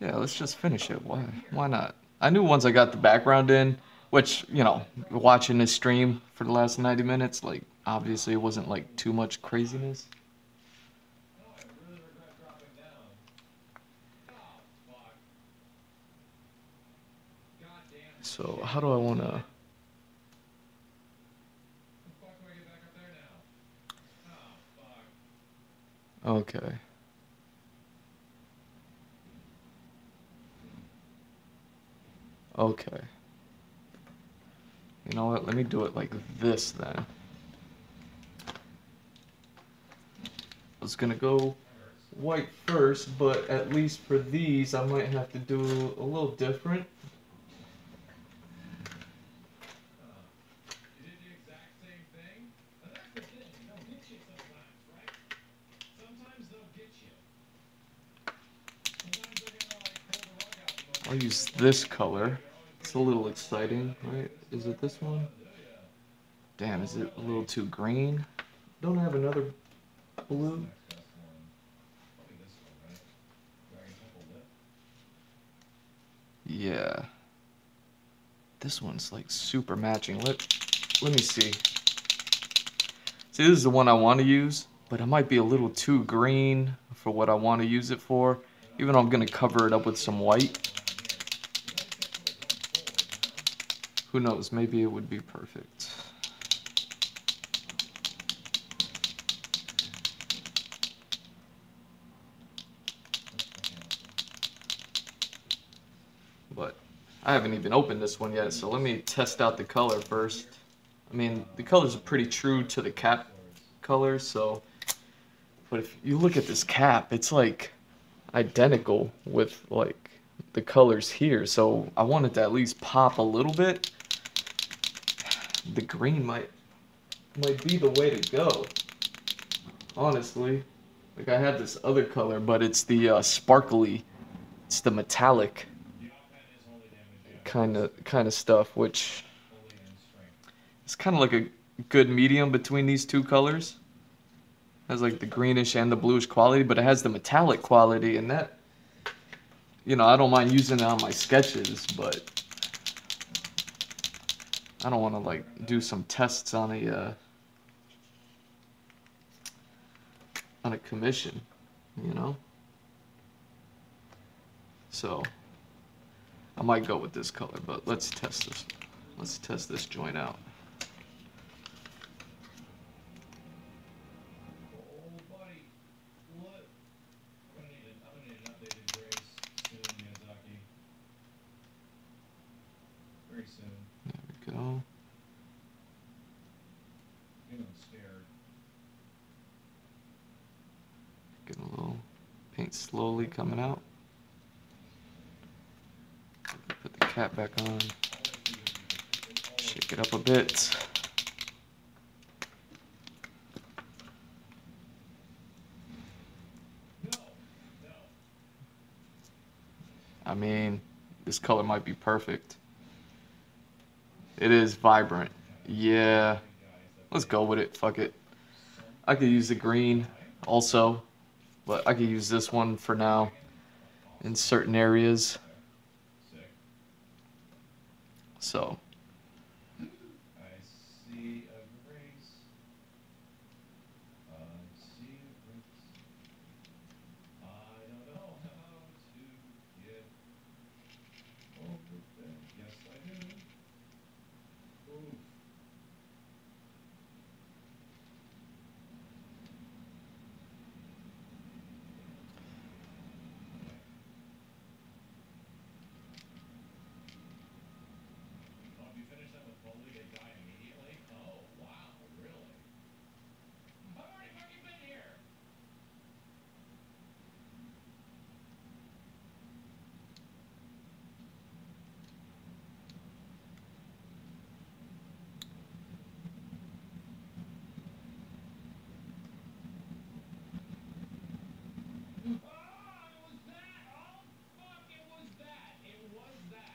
Yeah, let's just finish it. Why? Why not? I knew once I got the background in, which, you know, watching this stream for the last ninety minutes, like, obviously it wasn't, like, too much craziness. So, how do I want to... Okay. Okay. You know what? Let me do it like this then. I was gonna go white first, but at least for these, I might have to do a little different. I'll use this color. It's a little exciting, right? Is it this one? Damn, is it a little too green? Don't I have another blue? Yeah. This one's like super matching. Let, let me see. See, this is the one I want to use, but it might be a little too green for what I want to use it for, even though I'm going to cover it up with some white. Who knows, maybe it would be perfect. But I haven't even opened this one yet, so let me test out the color first. I mean, the colors are pretty true to the cap color, so... But if you look at this cap, it's like identical with like the colors here, so I want it to at least pop a little bit. The green might might be the way to go, honestly. Like, I had this other color, but it's the uh, sparkly, it's the metallic kind of kind of stuff, which it's kind of like a good medium between these two colors. It has like the greenish and the bluish quality, but it has the metallic quality, and that, you know, I don't mind using it on my sketches, but I don't want to like do some tests on a uh, on a commission, you know. So I might go with this color, but let's test this. Let's test this joint out. There we go. Get a little paint slowly coming out. Put the cap back on. Shake it up a bit. I mean, this color might be perfect. It is vibrant. Yeah. Let's go with it. Fuck it. I could use the green also, but I could use this one for now in certain areas. So. Okay.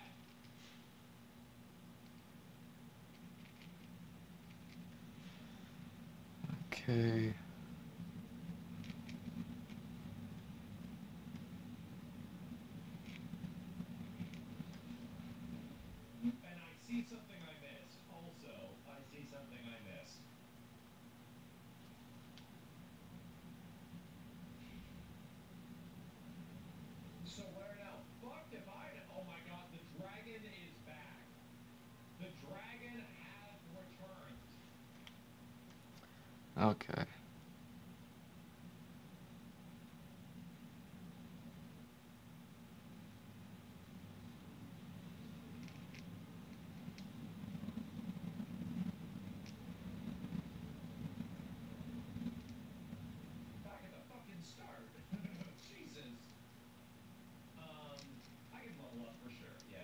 And I see something I missed. Also, I see something I missed. So where now? Fuck if I know. Oh my god, the dragon is back. The dragon has returned. Okay. Back at the fucking start. Jesus. Um, I can level up for sure. Yeah, yeah,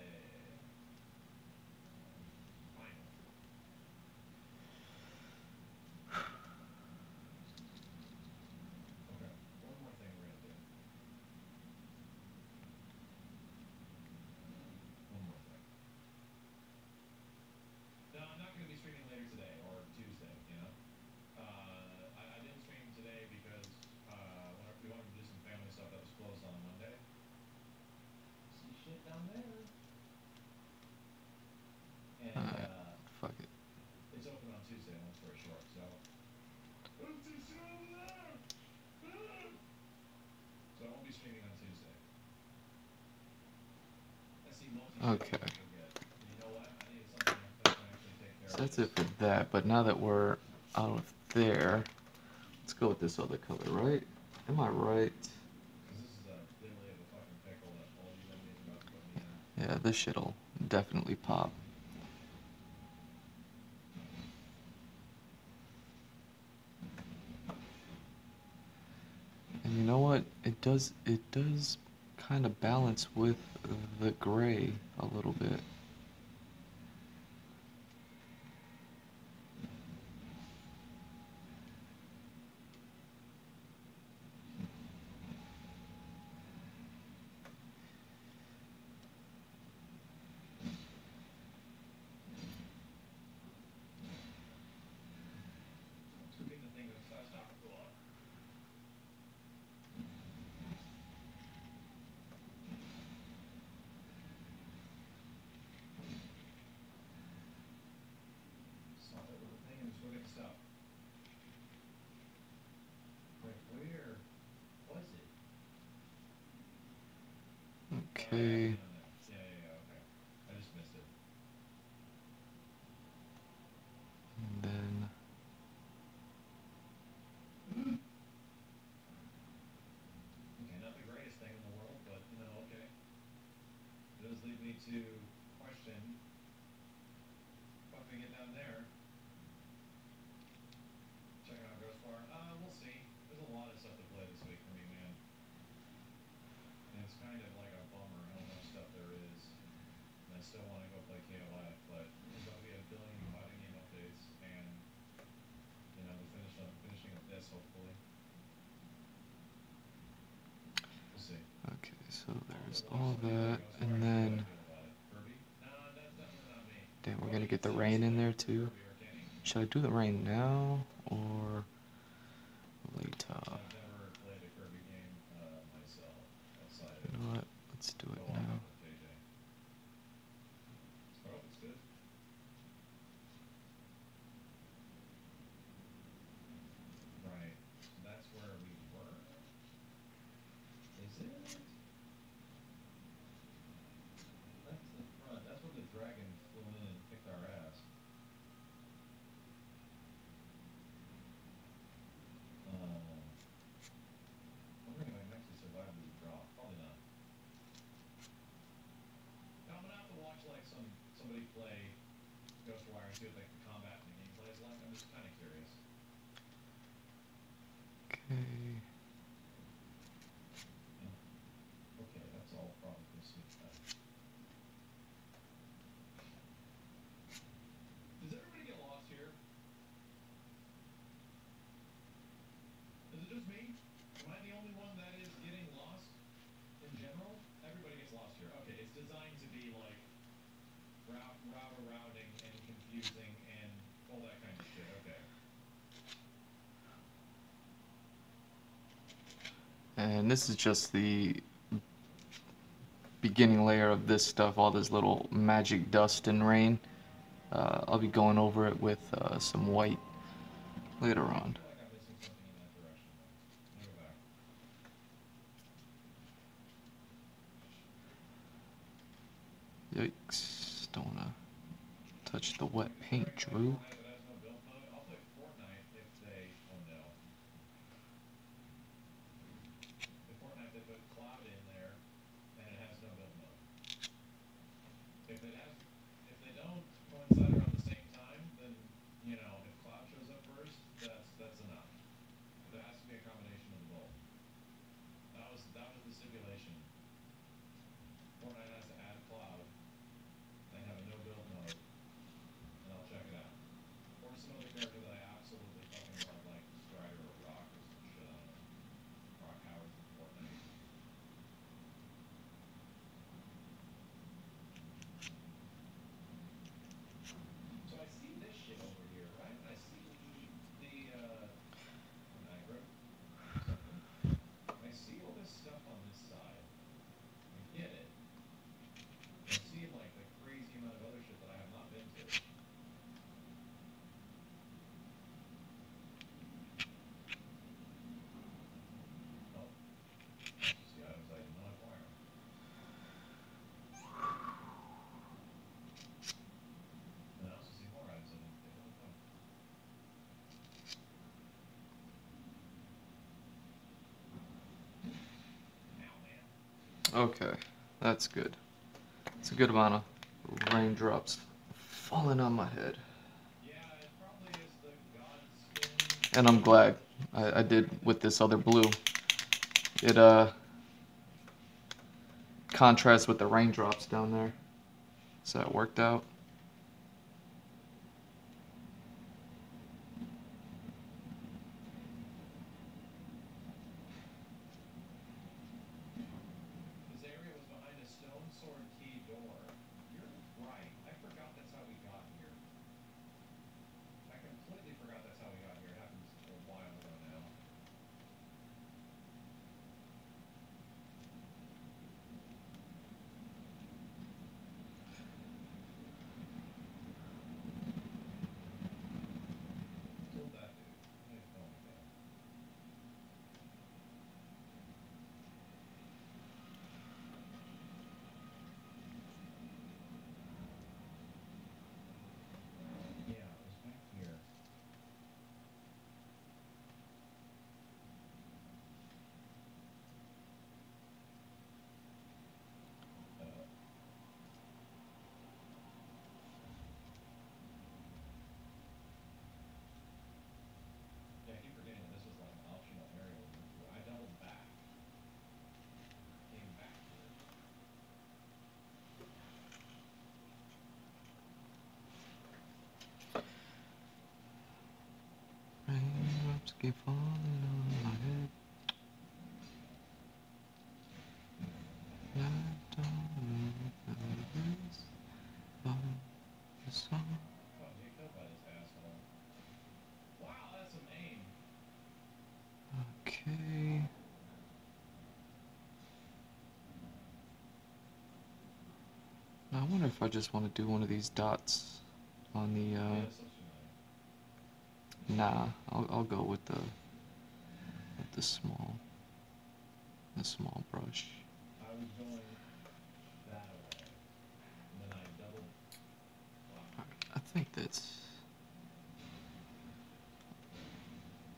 yeah, yeah. Okay. So that's it for that, but now that we're out of there, let's go with this other color, right? Am I right? Yeah, this shit'll definitely pop. And you know what? It does, it does kind of balance with the gray a little bit. Okay. Yeah, yeah, okay. I just missed it. And then mm-hmm. Okay, not the greatest thing in the world, but you know, okay. It does lead me to question what we get down there. Check out Ghost Bar. Uh we'll see. There's a lot of stuff to play this week for me, man. And it's kind of like I still want to go play K O F, but there's going to be a billion fighting game updates, and you know, we'll finish up, finishing up this hopefully. We'll see. Okay, so there's all that, and then. Damn, we're gonna get the rain in there too. Should I do the rain now or later? You know what? Let's do it now. Good, like the combat in the gameplay is like, I'm just kind of curious. Okay. Yeah. Okay, that's all probably uh, does everybody get lost here? Is it just me? Am I the only one that is getting lost in general? Everybody gets lost here. Okay, it's designed to be like route, route around and confusing and all that kind of shit, okay. And this is just the beginning layer of this stuff, all this little magic dust and rain. Uh, I'll be going over it with uh, some white later on. Yikes, don't wanna touch the wet paint, Drew. Stuff on this side. Okay, that's good. It's a good amount of raindrops falling on my head. And I'm glad I, I did with this other blue. It uh contrasts with the raindrops down there. So that worked out. Keep falling on my head. I don't know what it is, but it's so. Oh, Jake, up by this asshole. Wow, that's some aim. Okay. Now, I wonder if I just want to do one of these dots on the, uh... Nah, I'll I'll go with the with the small the small brush. I was going that way, and then I doubled. Wow. I think that's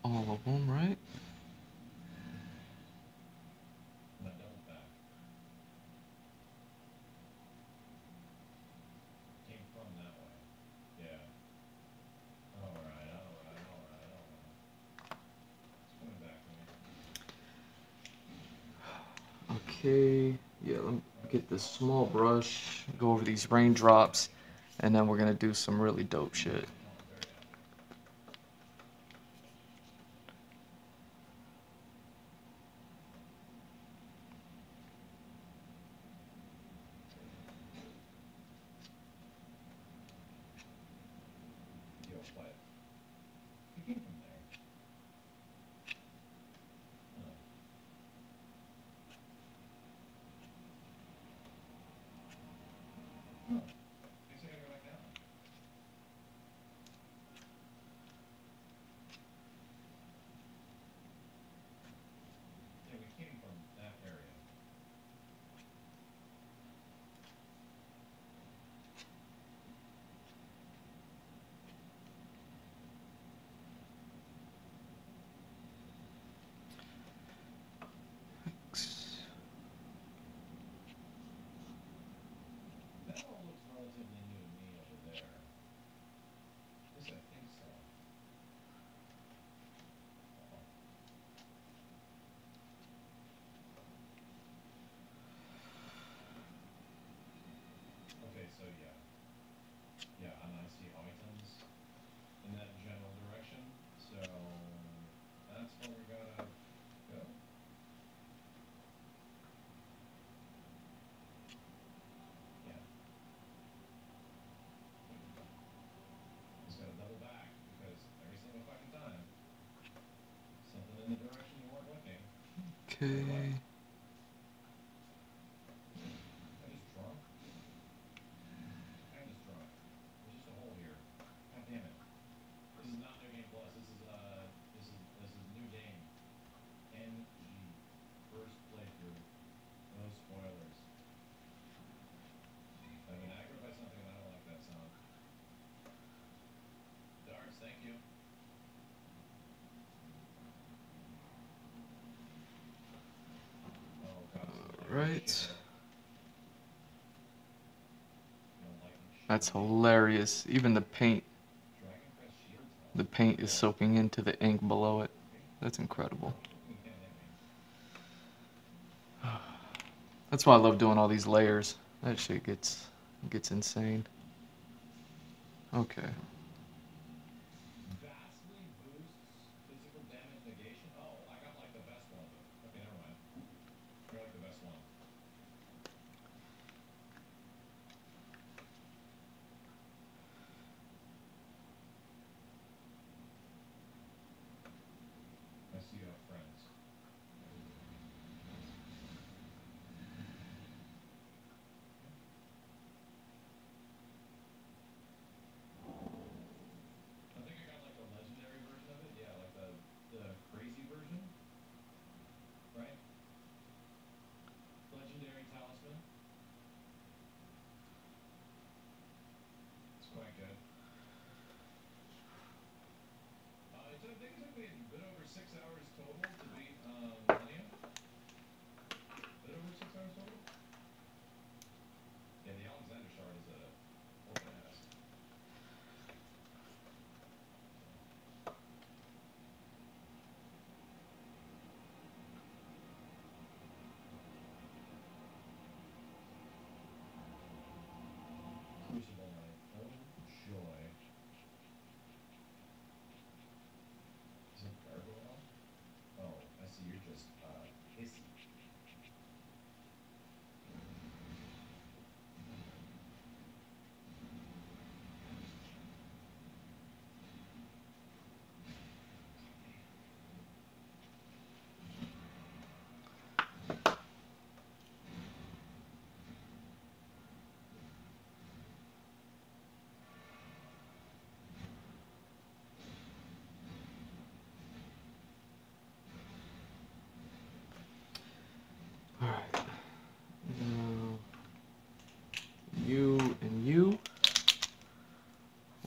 all of them, right? Okay, yeah, let me get this small brush, go over these raindrops, and then we're gonna do some really dope shit. Okay. right. That's hilarious. Even the paint. The paint is soaking into the ink below it. That's incredible. That's why I love doing all these layers. That shit gets gets insane. Okay.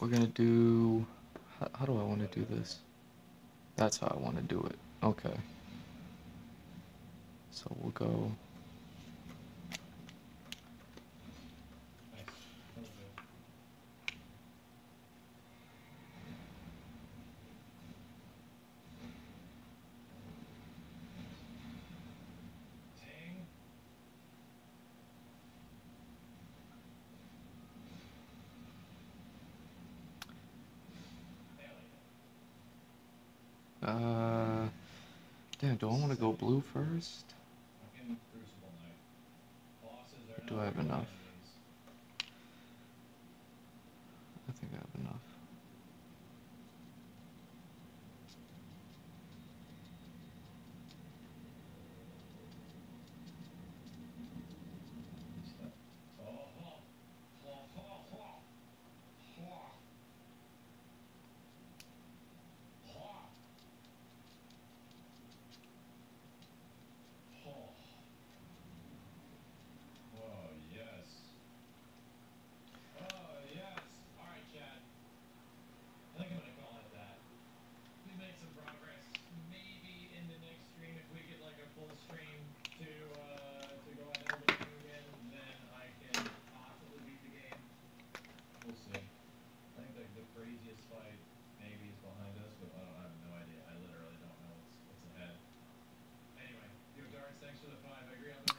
We're gonna do, how, how do I want to do this? That's how I want to do it. Okay. So we'll go. Damn, do I want to go blue first? Or do I have enough? I think I have enough.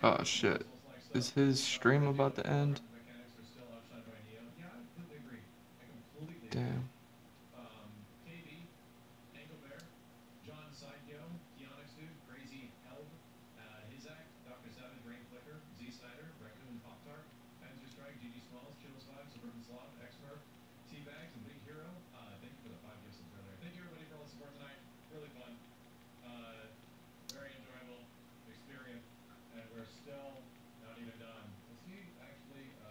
Oh shit, is his stream about to end? Damn. Still not even done. Let's see, actually, uh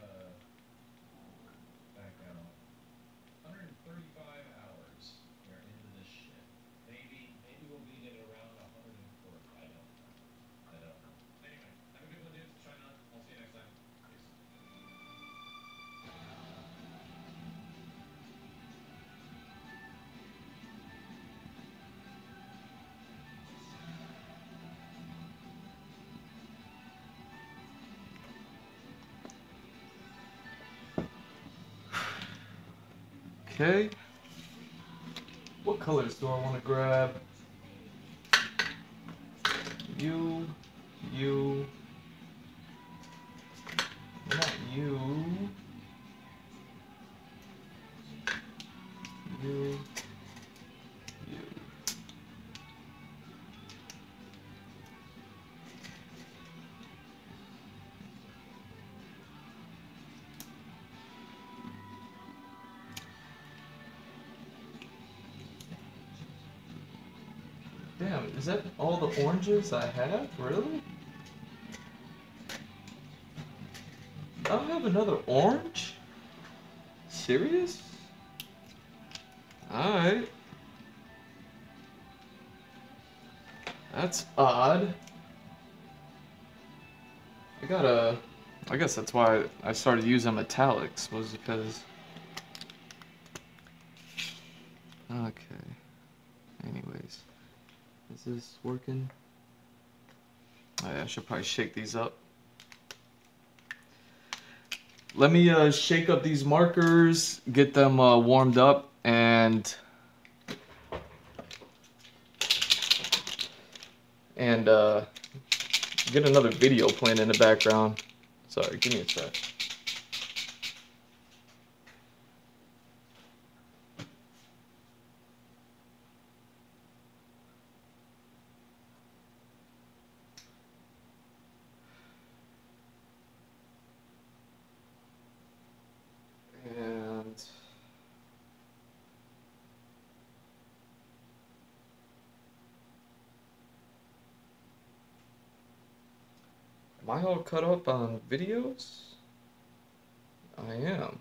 Okay. What colors do I want to grab? You, you, not you, you, you. Damn, is that all the oranges I have? Really? I don't have another orange? Serious? Alright. That's odd. I gotta... I guess that's why I started using metallics, was because... Okay. Anyways. Is this working? Oh yeah, I should probably shake these up. Let me uh, shake up these markers, get them uh, warmed up, and and uh, get another video playing in the background. Sorry, give me a sec. Am I all cut up on videos? I am.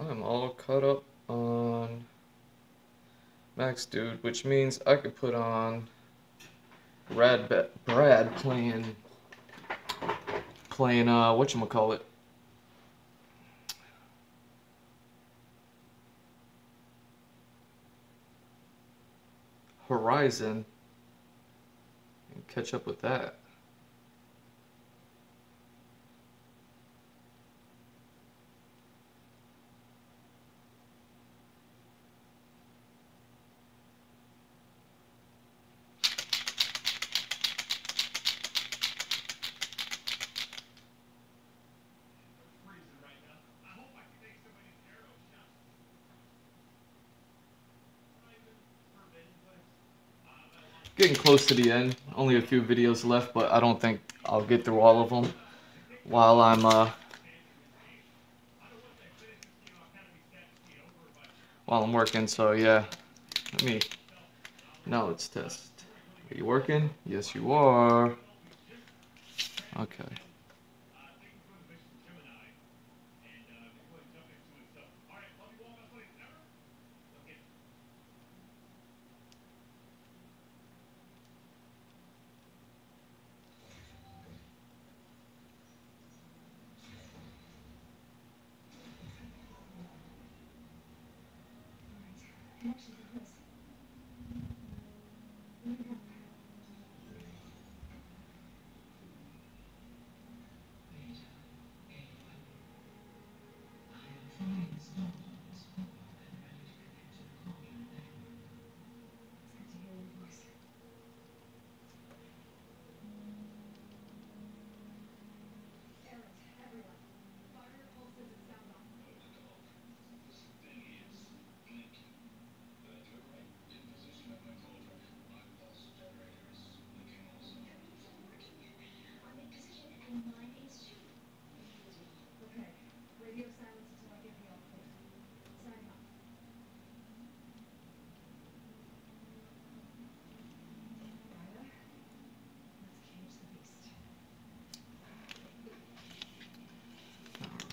I'm all cut up on Max Dude, which means I could put on Rad Brad playing playing uh whatchamacallit. Horizon. Catch up with that. Getting close to the end, only a few videos left, but I don't think I'll get through all of them while I'm uh, while I'm working. So yeah, let me knowledge test. Are you working? Yes, you are. Okay.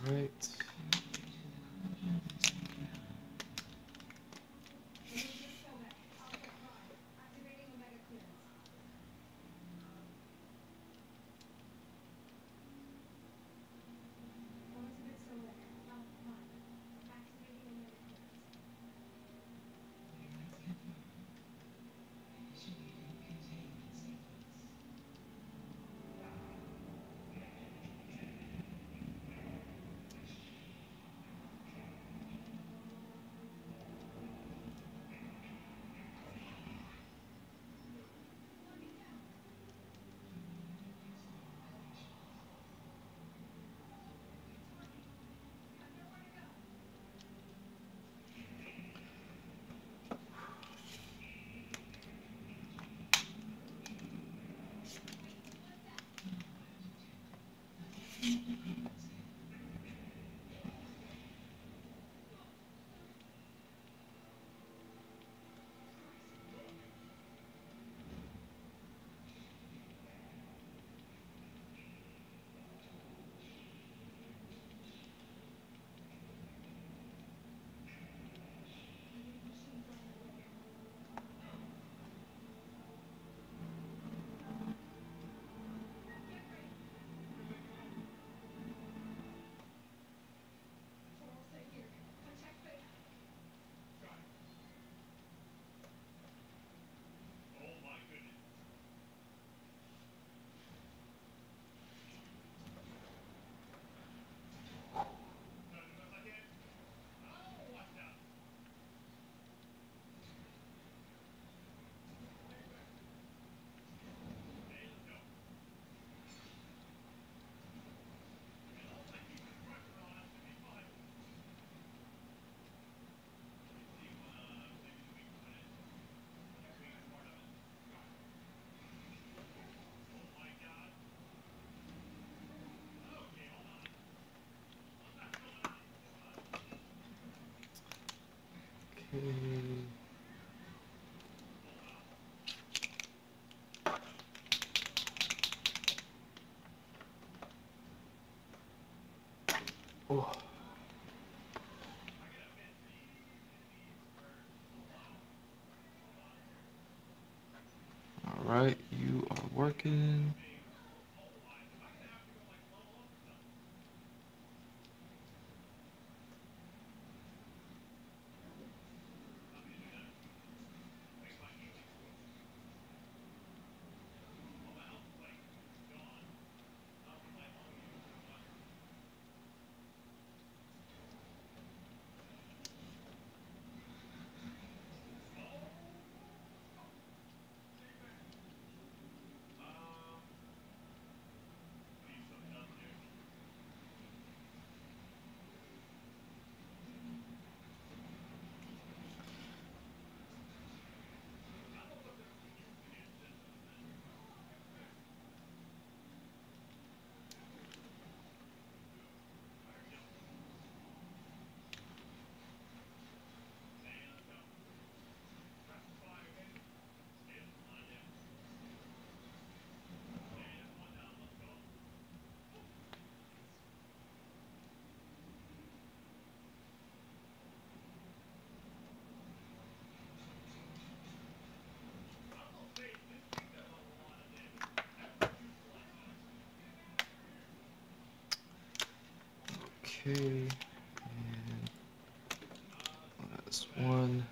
Right. Oh. All right, you are working. Okay, and that's one.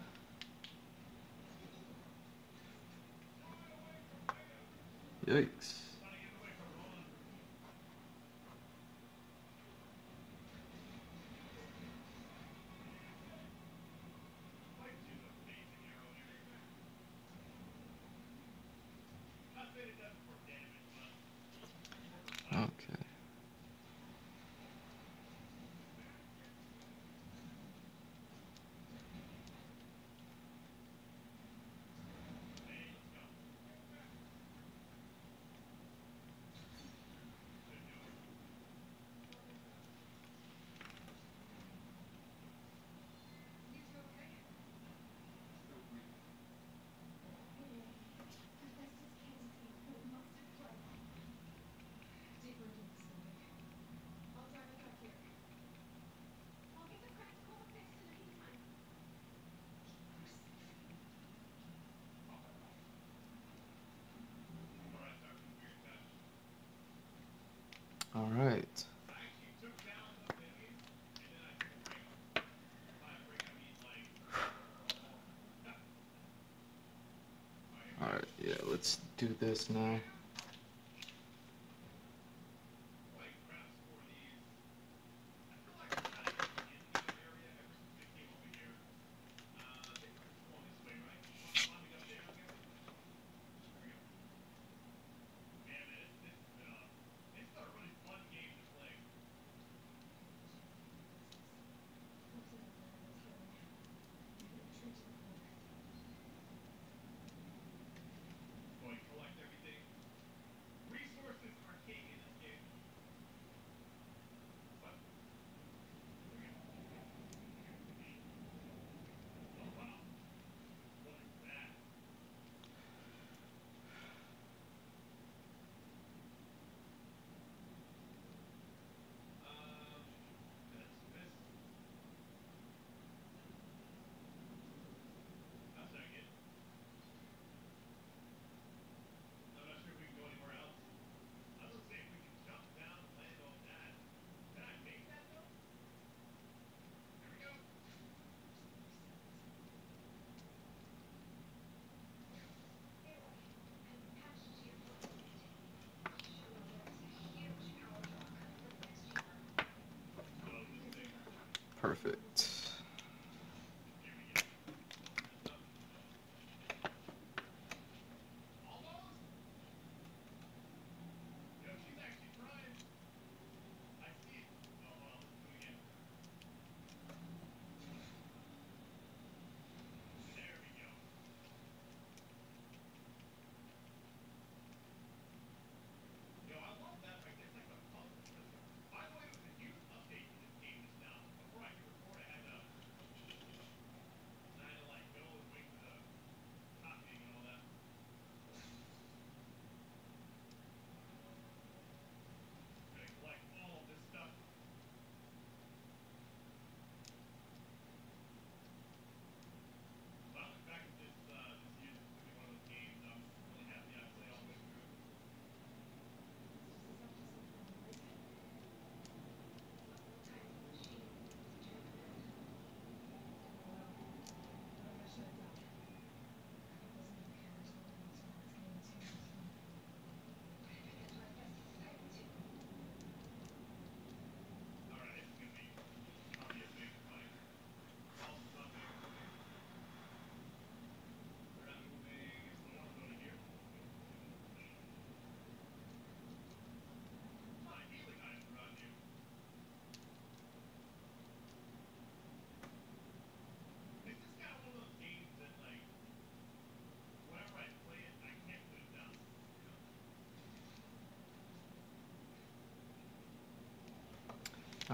Yikes. All right. All right, yeah, let's do this now. Perfect. I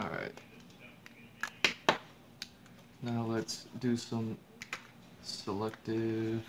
Alright. Now let's do some selective...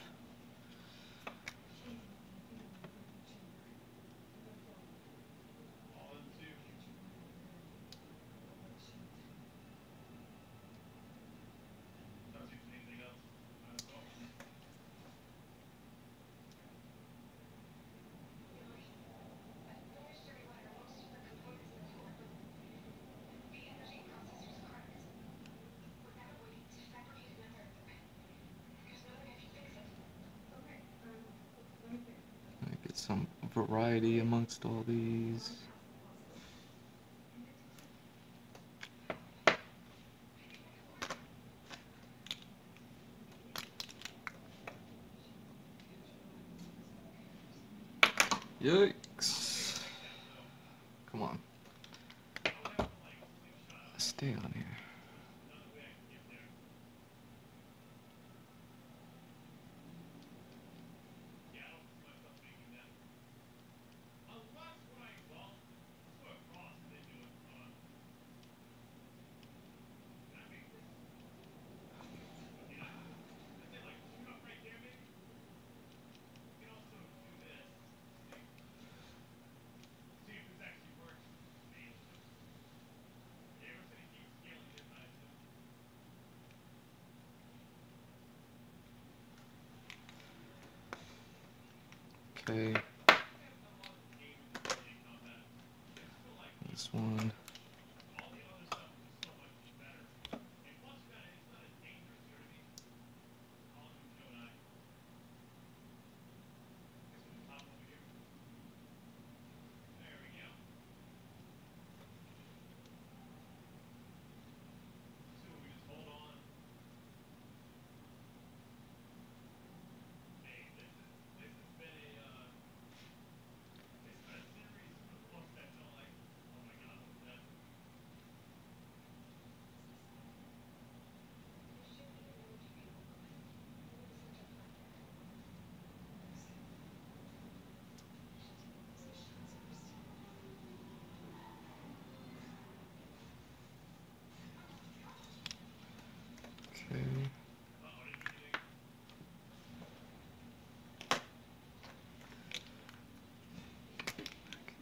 some variety amongst all these. Yikes. Come on. Stay on here. Okay. This one.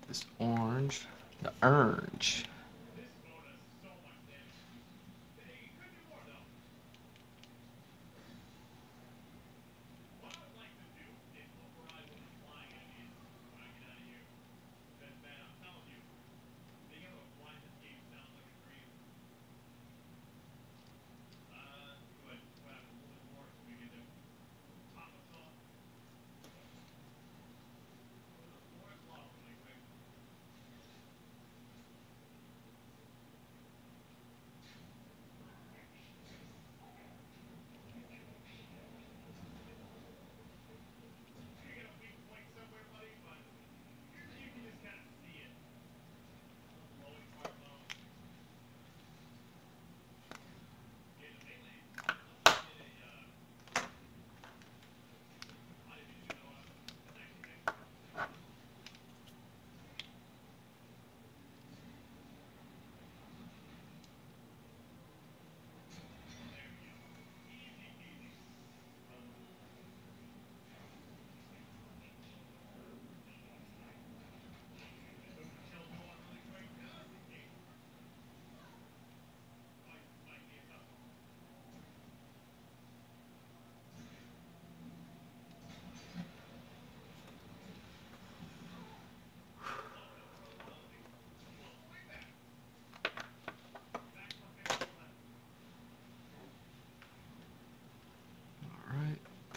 This orange, the orange.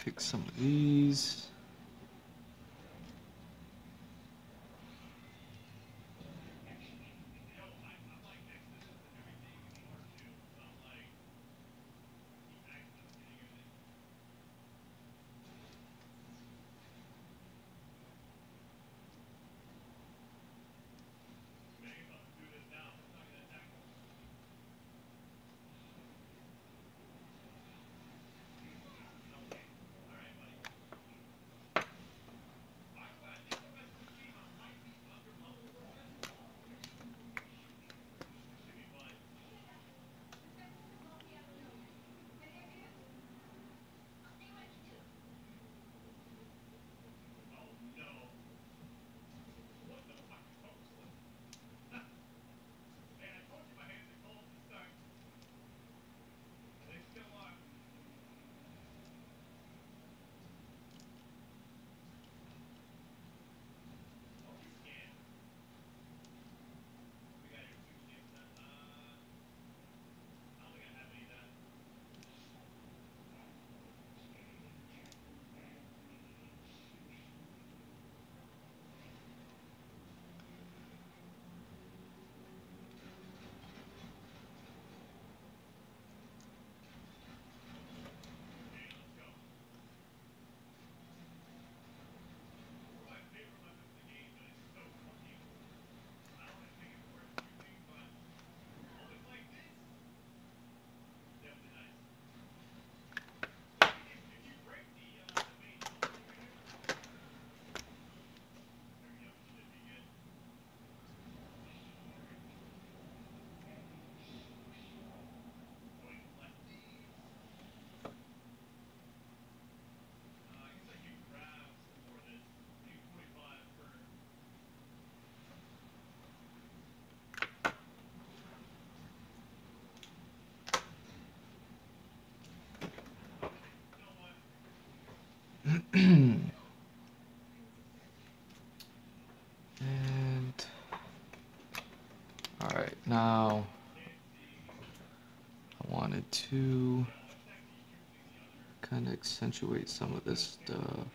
Pick some of these. And all right, now I wanted to kind of accentuate some of this stuff.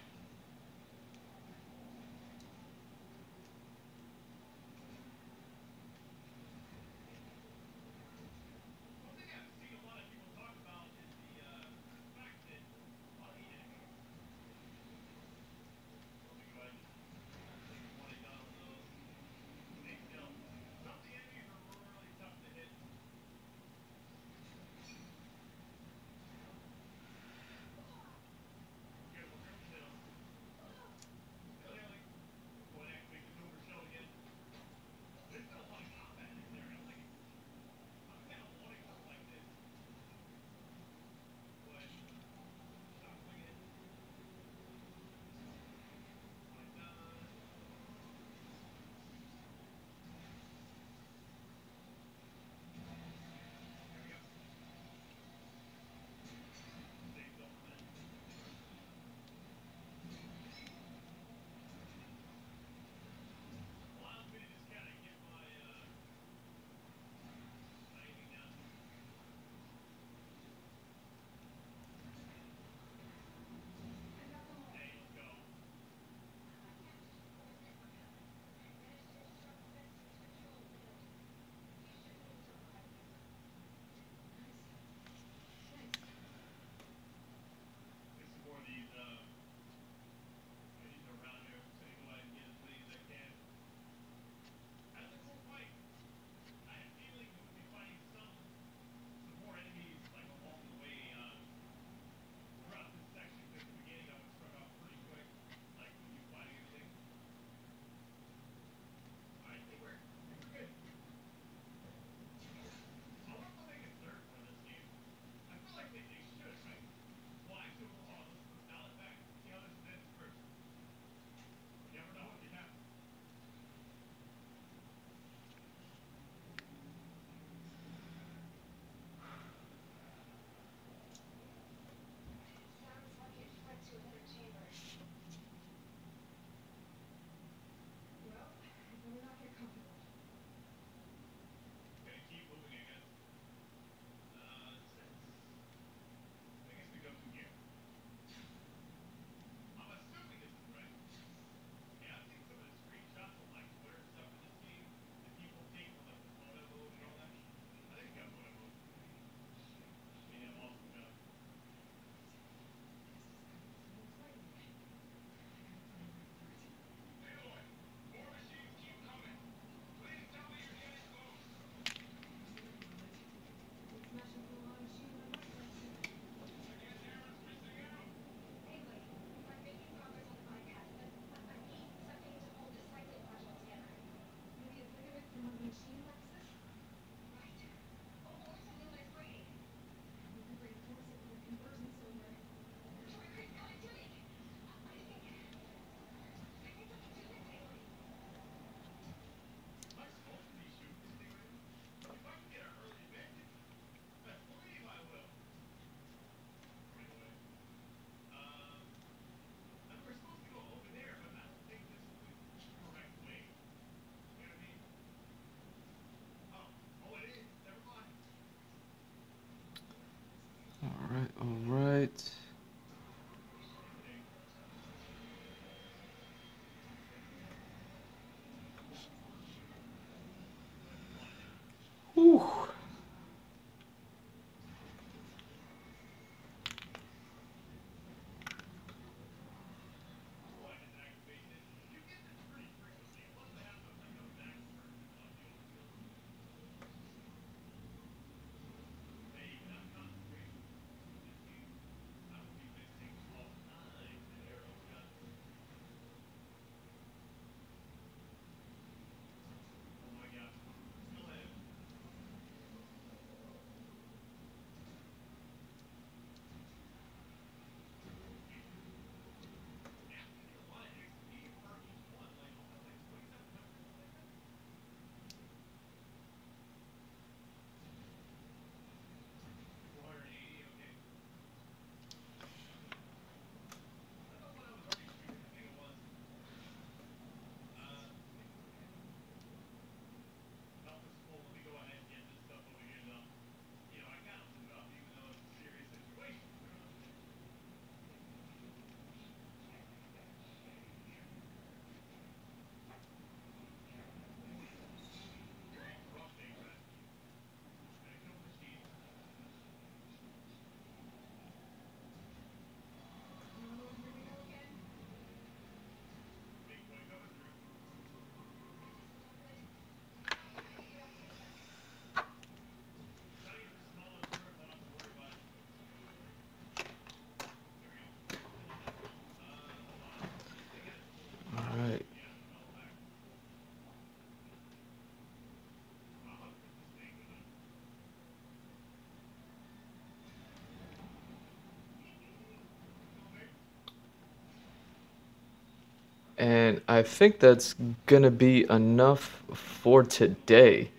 And I think that's gonna be enough for today.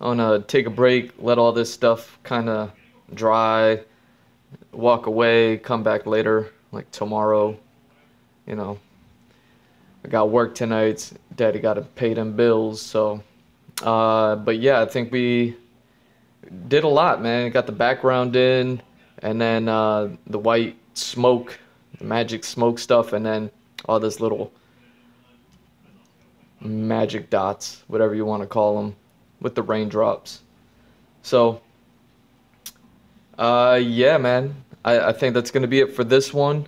I'm gonna take a break, let all this stuff kinda dry, walk away, come back later, like tomorrow. You know, I got work tonight, daddy gotta pay them bills, so. Uh, but yeah, I think we did a lot, man. Got the background in, and then uh, the white smoke, the magic smoke stuff, and then all this little magic dots, whatever you want to call them, with the raindrops. So uh yeah, man, I, I think that's gonna be it for this one.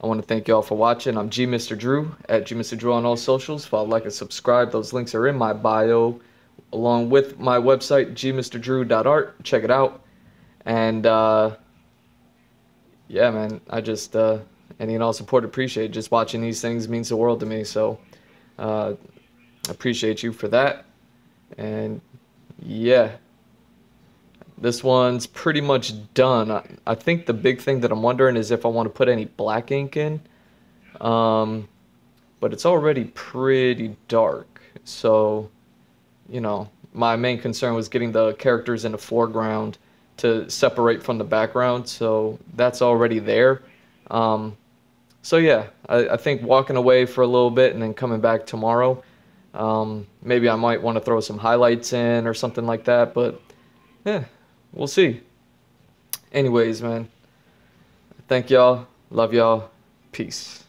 I want to thank y'all for watching. I'm GMrDrew at GMrDrew on all socials. Follow, like, and subscribe. Those links are in my bio, along with my website, G M r Drew dot art. Check it out. And uh yeah, man, I just uh any and all support, appreciate. Just watching these things means the world to me, so uh appreciate you for that. And yeah, this one's pretty much done. I, I think the big thing that I'm wondering is if I want to put any black ink in, um, but it's already pretty dark, so you know, my main concern was getting the characters in the foreground to separate from the background, so that's already there. um, So yeah, I, I think walking away for a little bit and then coming back tomorrow, um, maybe I might want to throw some highlights in or something like that, but yeah, we'll see. Anyways, man, thank y'all, love y'all, peace.